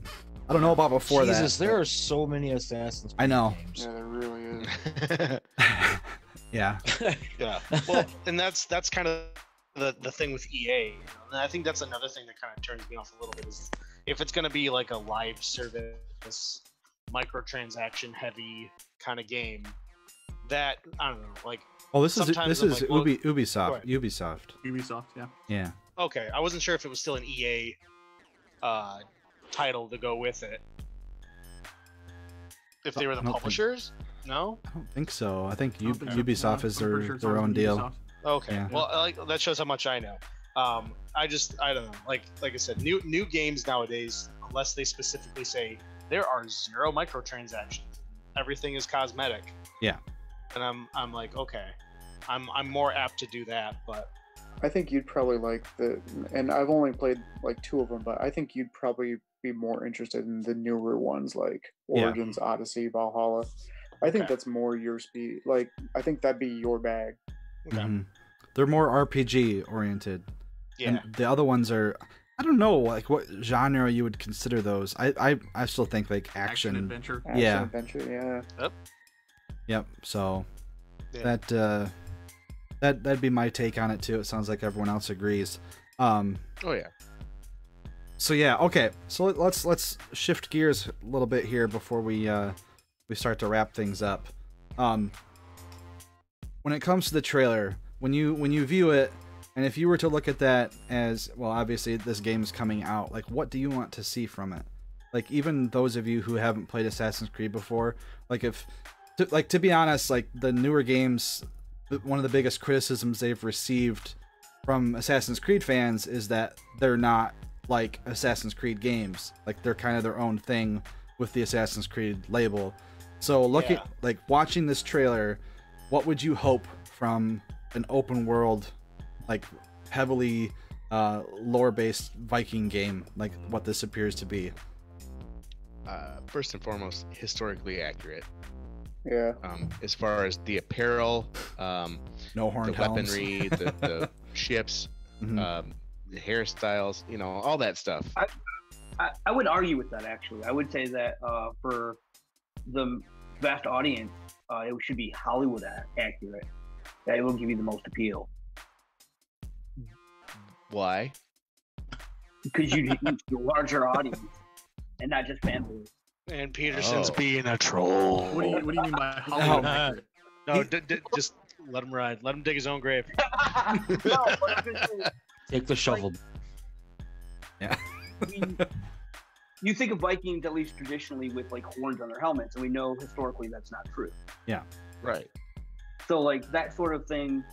I don't know about before Jesus, that. Jesus, there but... are so many Assassin's Creed I know. Games. Yeah, there really is. yeah. yeah. Well, and that's that's kind of the the thing with E A. You know? And I think that's another thing that kind of turns me off a little bit is if it's going to be like a live service, microtransaction heavy kind of game. That I don't know, like. Oh, this is this I'm is like, Ubi, Ubisoft. Ubisoft. Ubisoft, yeah. Yeah. Okay, I wasn't sure if it was still an E A uh, title to go with it. If they were the publishers, think, no. I don't think so. I think U, okay. Ubisoft no, is their sure their own Ubisoft. Deal. Okay. Yeah. Well, like, that shows how much I know. Um, I just I don't know. Like like I said, new new games nowadays, unless they specifically say there are zero microtransactions, everything is cosmetic. Yeah. And I'm I'm like, okay, I'm I'm more apt to do that. But I think you'd probably like the, and I've only played like two of them, but I think you'd probably be more interested in the newer ones like Origins, yeah. Odyssey, Valhalla. I think okay. that's more your speed. Like I think that'd be your bag. Okay. Mm-hmm. They're more R P G oriented. Yeah. And the other ones are, I don't know, like what genre you would consider those. I I, I still think like action, action adventure. Action yeah. Adventure. Yeah. Yep. Yep. So yeah. that uh, that that'd be my take on it too. It sounds like everyone else agrees. Um, oh yeah. So yeah. Okay. So let's let's shift gears a little bit here before we uh, we start to wrap things up. Um, when it comes to the trailer, when you when you view it, and if you were to look at that as well, obviously this game is coming out. Like, what do you want to see from it? Like, even those of you who haven't played Assassin's Creed before, like if To, like, to be honest, like, the newer games, one of the biggest criticisms they've received from Assassin's Creed fans is that they're not, like, Assassin's Creed games. Like, they're kind of their own thing with the Assassin's Creed label. So, look yeah. at, like, watching this trailer, what would you hope from an open world, like, heavily uh, lore-based Viking game, like what this appears to be? Uh, first and foremost, historically accurate. Yeah. Um, as far as the apparel, um, no horn, the weaponry, the, the ships, mm-hmm. um, the hairstyles, you know, all that stuff. I, I, I would argue with that, actually. I would say that uh, for the vast audience, uh, it should be Hollywood accurate. That it will give you the most appeal. Why? Because you need a larger audience and not just fanboys. And Peterson's oh. being a troll. What do you, what do you mean by Hollywood? No, d d just let him ride. Let him dig his own grave. no, Take the shovel. Yeah. I mean, you think of Vikings, at least traditionally, with like horns on their helmets, and we know historically that's not true. Yeah. Right. So like that sort of thing,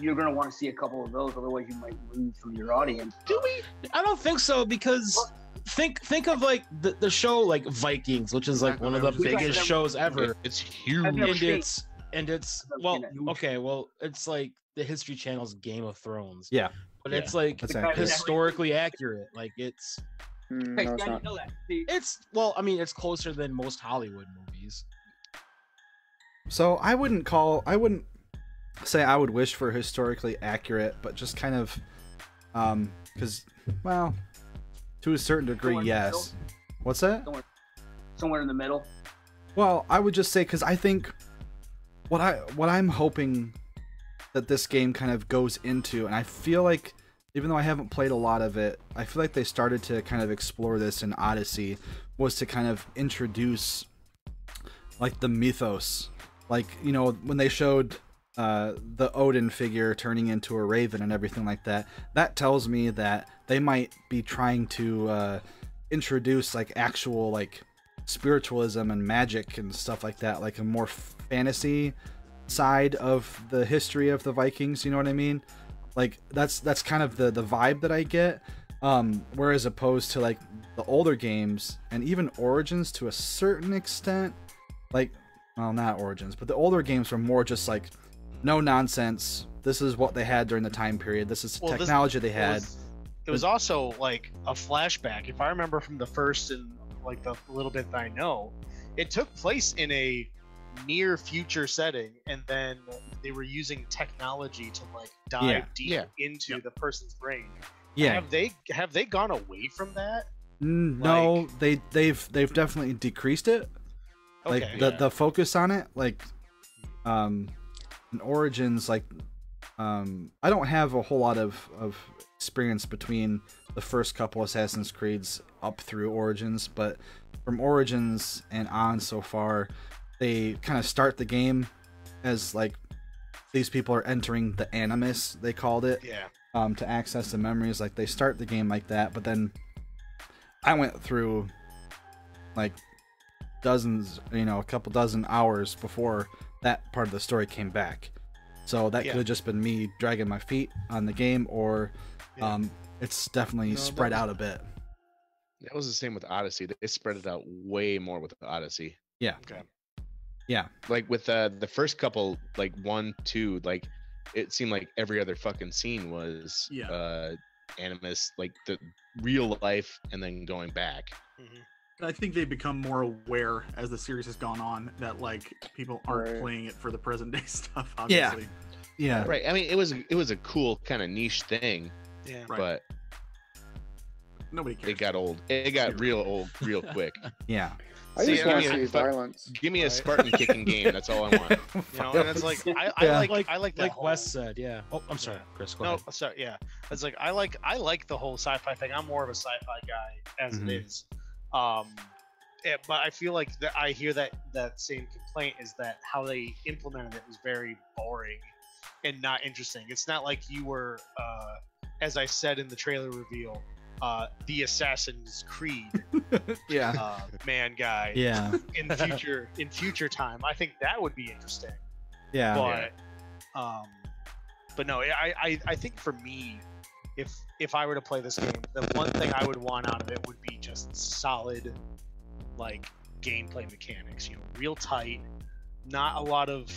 you're gonna want to see a couple of those. Otherwise, you might lose from your audience. Do we? I don't think so because. Well, Think think of like the, the show like Vikings, which is like one of the biggest shows ever. It's huge. And it's and it's well okay, well it's like the History Channel's Game of Thrones. Yeah. But yeah. it's like accurate. historically accurate. Like it's mm, no, it's, not. it's well, I mean it's closer than most Hollywood movies. So I wouldn't call I wouldn't say I would wish for historically accurate, but just kind of um because well to a certain degree, yes. What's that? Somewhere, somewhere in the middle. Well, I would just say because I think what I what I'm hoping that this game kind of goes into, and I feel like even though I haven't played a lot of it, I feel like they started to kind of explore this in Odyssey, was to kind of introduce like the mythos. Like, you know, when they showed uh, the Odin figure turning into a raven and everything like that, that tells me that they might be trying to uh, introduce like actual like spiritualism and magic and stuff like that, like a more fantasy side of the history of the Vikings, you know what I mean? Like that's that's kind of the the vibe that I get, um whereas opposed to like the older games and even Origins to a certain extent, like, well, not Origins, but the older games were more just like no nonsense, this is what they had during the time period, this is the well, technology this, they had. It was, it was also like a flashback, if I remember from the first, and like the little bit that I know, it took place in a near future setting, and then they were using technology to like dive yeah. deep yeah. into yep. the person's brain. Yeah, have they have they gone away from that? No, like, they they've they've definitely decreased it. Okay, like the yeah. the focus on it, like um, in Origins, like um, I don't have a whole lot of of experience between the first couple Assassin's Creeds up through Origins, but from Origins and on so far, they kind of start the game as like these people are entering the Animus, they called it, yeah. um, to access the memories. Like they start the game like that, but then I went through like dozens, you know, a couple dozen hours before that part of the story came back. So that yeah. could have just been me dragging my feet on the game, or yeah. um, it's definitely no, spread out a bit. That was the same with Odyssey. They spread it out way more with Odyssey. Yeah. Okay. Yeah, like with uh, the first couple, like one, two, like it seemed like every other fucking scene was yeah. uh, Animus, like the real life, and then going back. Mm-hmm. I think they've become more aware as the series has gone on that like people aren't right. playing it for the present day stuff. Obviously. Yeah, yeah, right. I mean, it was it was a cool kind of niche thing. Yeah, but right. nobody cares. It got old. It got real old real quick. Yeah. I just want to see violence. Give me a Spartan kicking game. That's all I want. You know, and it's like I, I yeah. like, like I like like whole... Wes said. Yeah. Oh, I'm sorry, Chris. Go no, ahead. sorry. Yeah, it's like I like I like the whole sci-fi thing. I'm more of a sci-fi guy as mm-hmm. it is, um, it, but I feel like that I hear that that same complaint is that how they implemented it was very boring and not interesting. It's not like you were, uh, as I said in the trailer reveal. Uh, the Assassin's Creed, yeah, uh, man, guy, yeah. In future, in future time, I think that would be interesting. Yeah, but, yeah. um, but no, I, I, I think for me, if if I were to play this game, the one thing I would want out of it would be just solid, like gameplay mechanics. You know, real tight, not a lot of,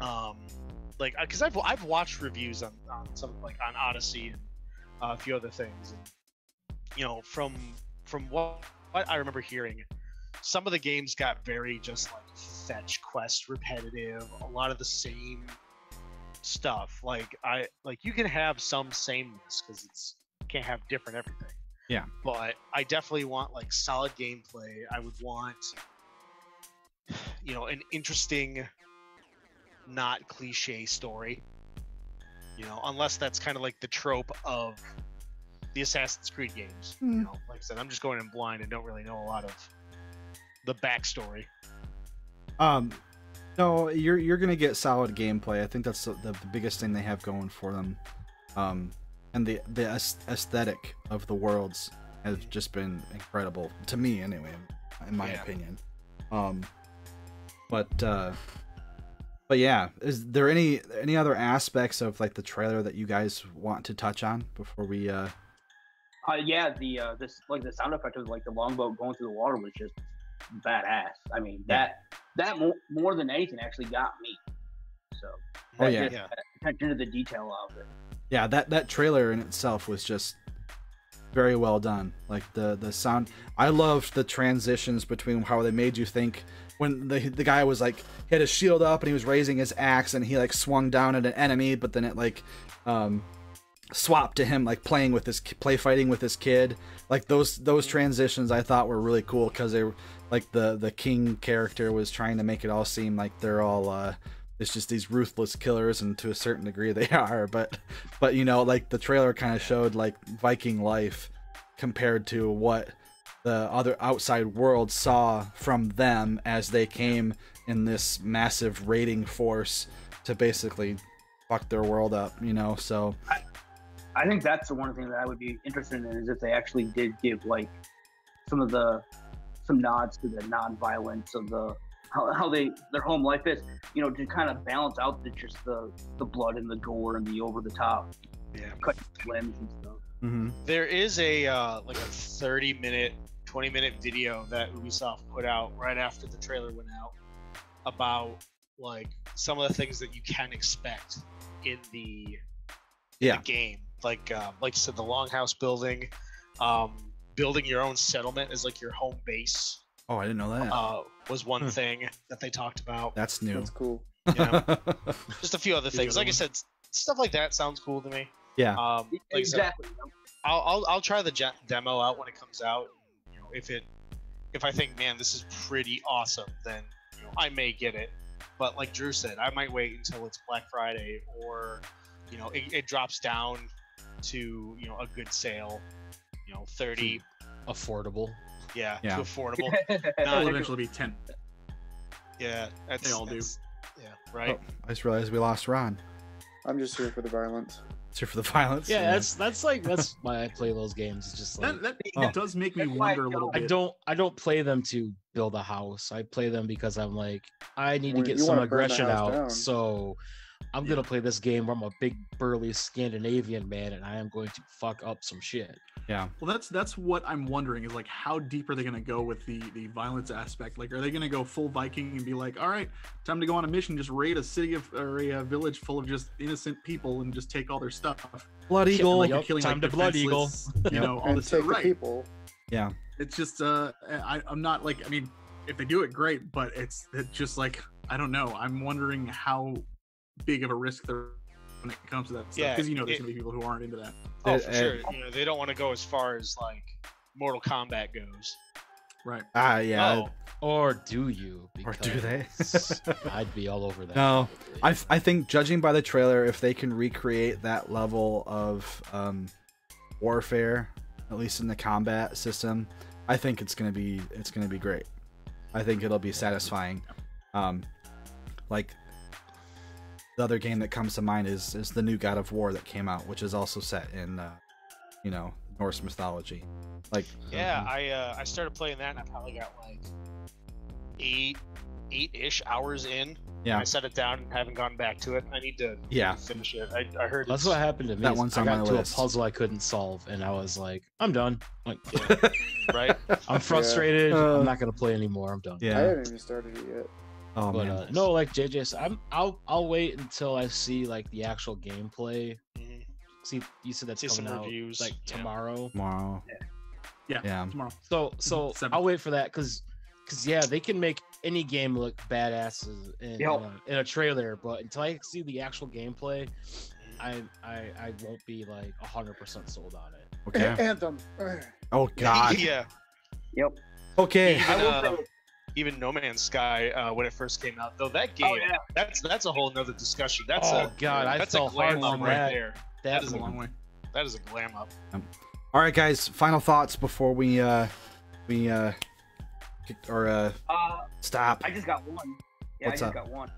um, like, because I've I've watched reviews on on something like on Odyssey. And, Uh, a few other things, you know, from from what, what I remember hearing, some of the games got very just like fetch quest repetitive, a lot of the same stuff. Like I like you can have some sameness because it's can't have different everything. Yeah, but I definitely want like solid gameplay. I would want, you know, an interesting, not cliche story. You know, unless that's kind of like the trope of the Assassin's Creed games. Mm. You know, like I said, I'm just going in blind and don't really know a lot of the backstory. Um, no, you're you're gonna get solid gameplay. I think that's the, the biggest thing they have going for them. Um, and the the aesthetic of the worlds has just been incredible to me, anyway, in my yeah. opinion. Um, but. Uh, But yeah, is there any any other aspects of like the trailer that you guys want to touch on before we? Uh... Uh, yeah, the uh, this like the sound effect of like the longboat going through the water was just badass. I mean that that more, more than anything actually got me. So that, oh yeah, just, yeah. attention to the detail of it. Yeah, that that trailer in itself was just very well done. Like the the sound, I loved the transitions between how they made you think. When the the guy was like, he had his shield up and he was raising his axe and he like swung down at an enemy, but then it like um, swapped to him like playing with this play fighting with his kid. Like those those transitions I thought were really cool because they were like the the king character was trying to make it all seem like they're all uh, it's just these ruthless killers, and to a certain degree they are, but but you know, like the trailer kind of showed like Viking life compared to what the other outside world saw from them as they came in this massive raiding force to basically fuck their world up, you know. So I, I think that's the one thing that I would be interested in, is if they actually did give like some of the some nods to the non-violence of the how, how they their home life is, you know, to kind of balance out the just the the blood and the gore and the over the top, yeah, cutting limbs and stuff. Mm-hmm. There is a uh, like a thirty minute, twenty minute video that Ubisoft put out right after the trailer went out about like some of the things that you can expect in the, in yeah. the game. Like uh, like you said, the longhouse building, um, building your own settlement is like your home base. Oh, I didn't know that. Uh, was one thing that they talked about. That's new. That's cool. You know, just a few other things. Like I said, stuff like that sounds cool to me. Yeah. Um, like exactly. So, I'll, I'll I'll try the je- demo out when it comes out. You know, if it if I think, man, this is pretty awesome, then you know, I may get it. But like Drew said, I might wait until it's Black Friday, or you know, it, it drops down to you know a good sale. You know, thirty affordable. Yeah, yeah. To affordable. It'll eventually be ten. Yeah, that's, they all that's, do. Yeah, right. Oh, I just realized we lost Ron. I'm just here for the violence. for the violence yeah, yeah that's that's like that's why I play those games. It's just like that, that, that oh. does make me that's wonder a little bit. I don't I don't play them to build a house. I play them because I'm like, I need well, to get some aggression out down. So I'm yeah. gonna play this game where I'm a big burly Scandinavian man and I am going to fuck up some shit. Yeah, well that's that's what I'm wondering, is like how deep are they gonna go with the the violence aspect? Like, are they gonna go full Viking and be like, all right, time to go on a mission, just raid a city of or a village full of just innocent people and just take all their stuff? Blood Eagle, like, yep, killing, time like, to Blood Eagle, you know, all this, right? People. Yeah, it's just uh, I, I'm not like, I mean, if they do it, great, but it's it's just like, I don't know. I'm wondering how big of a risk there when it comes to that stuff, because yeah, you know there's it, gonna be people who aren't into that. Oh, it, for sure. It, you know, they don't want to go as far as like Mortal Kombat goes, right? Ah, uh, yeah. Oh. Or do you? Or do they? I'd be all over that. No, I I think judging by the trailer, if they can recreate that level of um, warfare, at least in the combat system, I think it's gonna be it's gonna be great. I think it'll be satisfying. Um, like. The other game that comes to mind is is the new God of War that came out, which is also set in, uh, you know, Norse mythology. Like yeah, um, I uh, I started playing that and I probably got like eight eight ish hours in. Yeah, I set it down and haven't gone back to it. I need to yeah finish it. I, I heard that's what happened to me. That one's on I got my to list. A puzzle I couldn't solve and I was like, I'm done. I'm like, yeah. Right? I'm frustrated. Yeah. Uh, I'm not gonna play anymore. I'm done. Yeah, I haven't even started it yet. Oh, but uh, no, like J J said, I'm I'll I'll wait until I see like the actual gameplay. Mm-hmm. See, you said that's see coming out reviews. Like yeah. tomorrow. Tomorrow. Yeah. yeah, yeah, tomorrow. So so Seven. I'll wait for that because because yeah, they can make any game look badasses in, yep. uh, in a trailer, but until I see the actual gameplay, I I I won't be like a hundred percent sold on it. Okay. Anthem. Oh God. Yeah. Yep. Okay. Even, I will uh, Even No Man's Sky, uh, when it first came out, though that game, oh, yeah. that's that's a whole nother discussion. That's oh, a god, I that's fell a glam hard up right that. There. That, that is a long way. That is a glam up. Um, all right, guys, final thoughts before we uh we uh or uh, uh stop. I just got one. Yeah, What's I just up? got one.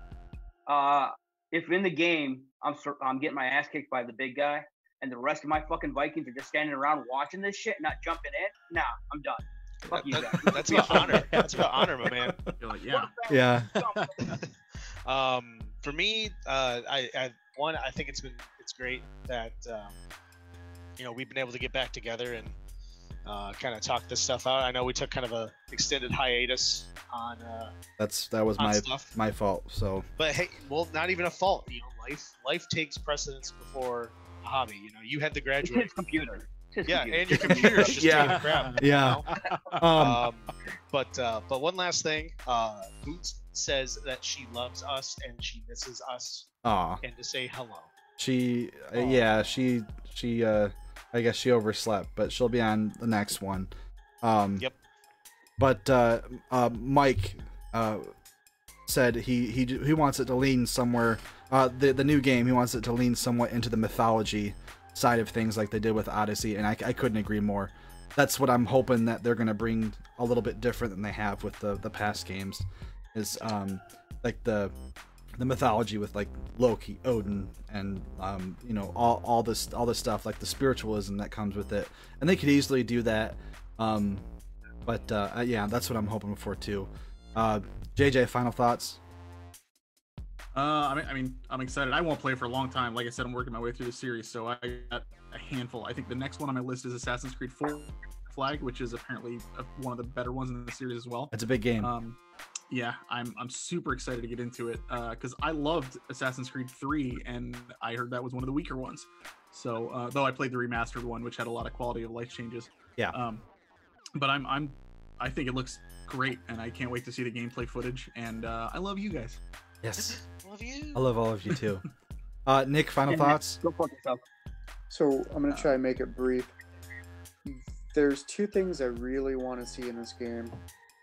Uh, if in the game I'm I'm getting my ass kicked by the big guy, and the rest of my fucking Vikings are just standing around watching this shit, not jumping in, nah, I'm done. Fuck you guys. That's about honor. That's about honor, my man. You're like, yeah, yeah. um, for me, uh, I, I one, I think it's been it's great that um, you know we've been able to get back together and uh, kind of talk this stuff out. I know we took kind of a extended hiatus on. Uh, That's that was my stuff. my fault. So, but hey, well, not even a fault. You know, life life takes precedence before a hobby. You know, you had to graduate. It's computer. Just yeah, computer. And your computer's just yeah. taking crap. Yeah. You know? um, but uh, but one last thing, uh, Boots says that she loves us and she misses us. Aw. And to say hello. She, uh, yeah, she she uh, I guess she overslept, but she'll be on the next one. Um, yep. But uh, uh, Mike, uh, said he he he wants it to lean somewhere. Uh, the the new game, he wants it to lean somewhat into the mythology side of things, like they did with Odyssey, and I, I couldn't agree more. That's what I'm hoping that they're gonna bring a little bit different than they have with the the past games, is um like the the mythology with like Loki, Odin, and um you know all all this all this stuff, like the spiritualism that comes with it, and they could easily do that. Um, but uh, yeah, that's what I'm hoping for too. Uh, J J, final thoughts. Uh, I mean, I mean, I'm excited. I won't play for a long time. Like I said, I'm working my way through the series, so I got a handful. I think the next one on my list is Assassin's Creed four, Black Flag, which is apparently one of the better ones in the series as well. That's a big game. Um, yeah, I'm I'm super excited to get into it because uh, I loved Assassin's Creed three, and I heard that was one of the weaker ones. So, uh, though I played the remastered one, which had a lot of quality of life changes. Yeah. Um, but I'm I'm I think it looks great, and I can't wait to see the gameplay footage. And uh, I love you guys. Yes. Love you. I love all of you too. uh, Nick, final thoughts? Go fuck yourself. So I'm going to try and make it brief. There's two things I really want to see in this game.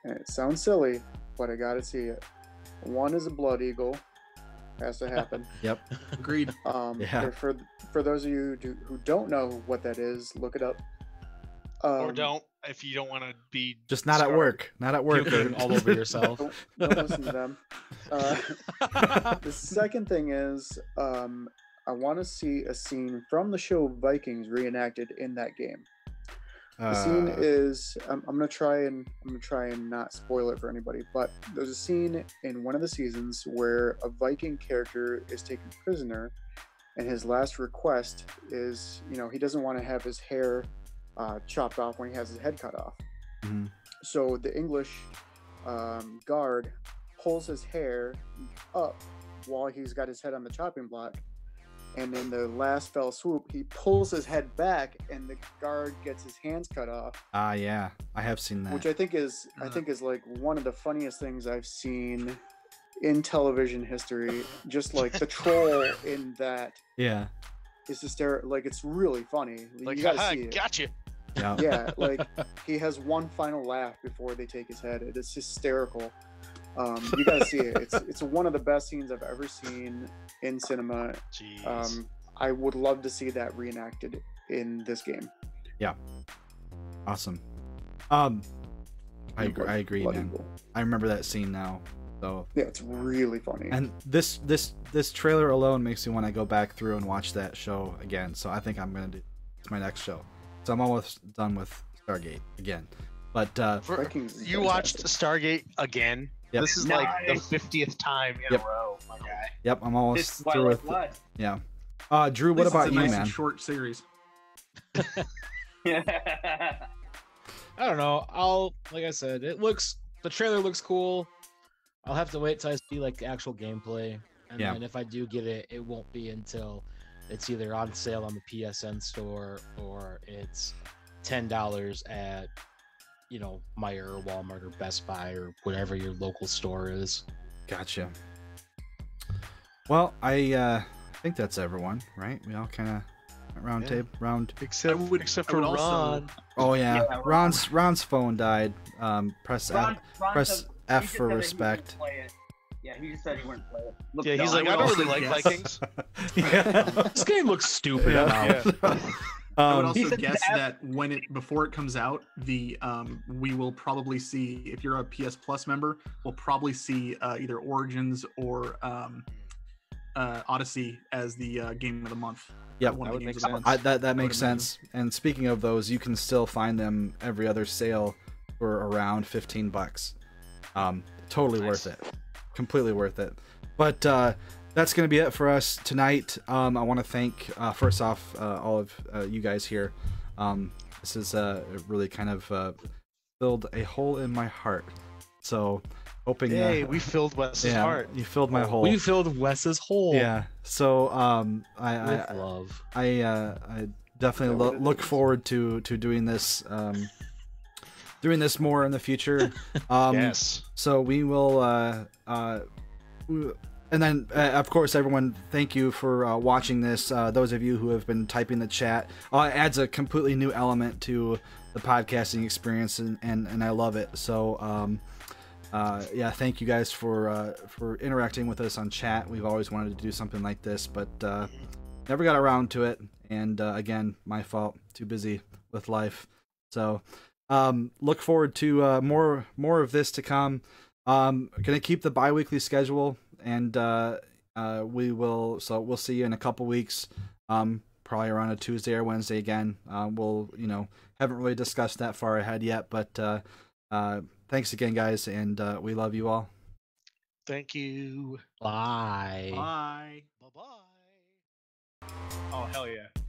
And it sounds silly, but I got to see it. One is a blood eagle. Has to happen. Yep. Agreed. Um, yeah. for, for for those of you who, do, who don't know what that is, look it up. Um, or don't, if you don't want to be just not starved. At work, not at work, all over yourself. Don't, don't listen to them. Uh, the second thing is, um, I want to see a scene from the show Vikings reenacted in that game. The uh, scene is, I'm, I'm gonna try and I'm gonna try and not spoil it for anybody, but there's a scene in one of the seasons where a Viking character is taken prisoner, and his last request is, you know, he doesn't want to have his hair Uh, chopped off when he has his head cut off. Mm-hmm. So the English um, guard pulls his hair up while he's got his head on the chopping block, and in the last fell swoop, he pulls his head back, and the guard gets his hands cut off. Ah, uh, yeah, I have seen that. Which I think is, I think is like one of the funniest things I've seen in television history. Just like the troll in that. Yeah. Is hysterical. Like, it's really funny. Like, you gotta see it. Gotcha. Yeah. Yeah, like he has one final laugh before they take his head. It is hysterical. Um, you gotta see it. It's it's one of the best scenes I've ever seen in cinema. Jeez. Um, I would love to see that reenacted in this game. Yeah. Awesome. Um, I agree. I agree, man. I remember that scene now. So yeah, it's really funny. And this this this trailer alone makes me want to go back through and watch that show again. So I think I'm gonna do it's my next show. So I'm almost done with Stargate again. But uh, For, you watched Stargate again? Yep. This is nice. Like the fiftieth time in yep. a row, my guy. Yep, I'm almost through with it. Yeah. Uh, Drew, what about you, nice man? This is a short series. I don't know. I'll like I said, it looks the trailer looks cool. I'll have to wait till I see like actual gameplay, and yeah. then if I do get it, it won't be until it's either on sale on the P S N store or it's ten dollars at you know Meijer or Walmart or Best Buy or whatever your local store is. Gotcha. Well, I uh, think that's everyone, right? We all kind of round yeah. table round except would, except for Ron. Also... Oh yeah. yeah, Ron's Ron's phone died. Um, press Ron, Ron press. Has... F for respect. Yeah, he just said he wouldn't play it. Look, yeah, he's no, like, I don't really like guess. Vikings. This game looks stupid. Yeah. Yeah. Um, I would also guess F- that when it before it comes out, the um, we will probably see, if you're a P S Plus member, we'll probably see uh, either Origins or um, uh, Odyssey as the uh, game of the month. Yeah, that would make sense. I, that that makes sense. Imagine. And speaking of those, you can still find them every other sale for around fifteen bucks. Um, totally nice. Worth it. Completely worth it. But uh, that's going to be it for us tonight. Um, I want to thank, uh, first off, uh, all of uh, you guys here. Um, this is uh, really kind of uh, filled a hole in my heart. So hoping... Hey, uh, we filled Wes's yeah, heart. You filled my hole. We filled Wes's hole. Yeah. So um, I, With I love. I, uh, I definitely lo- look forward to, to doing this. Um, doing this more in the future. Um, yes. So we will, uh, uh, and then uh, of course, everyone, thank you for uh, watching this. Uh, those of you who have been typing the chat, uh, it adds a completely new element to the podcasting experience, and, and, and I love it. So um, uh, yeah, thank you guys for uh, for interacting with us on chat. We've always wanted to do something like this, but uh, never got around to it. And uh, again, my fault. Too busy with life. So um, look forward to uh, more more of this to come. Um, gonna keep the bi-weekly schedule, and uh, uh, we will. So we'll see you in a couple weeks. Um, probably around a Tuesday or Wednesday again. Uh, we'll, you know, haven't really discussed that far ahead yet, but uh, uh, thanks again, guys, and uh, we love you all. Thank you. Bye. Bye. Bye. Bye. Oh, hell yeah.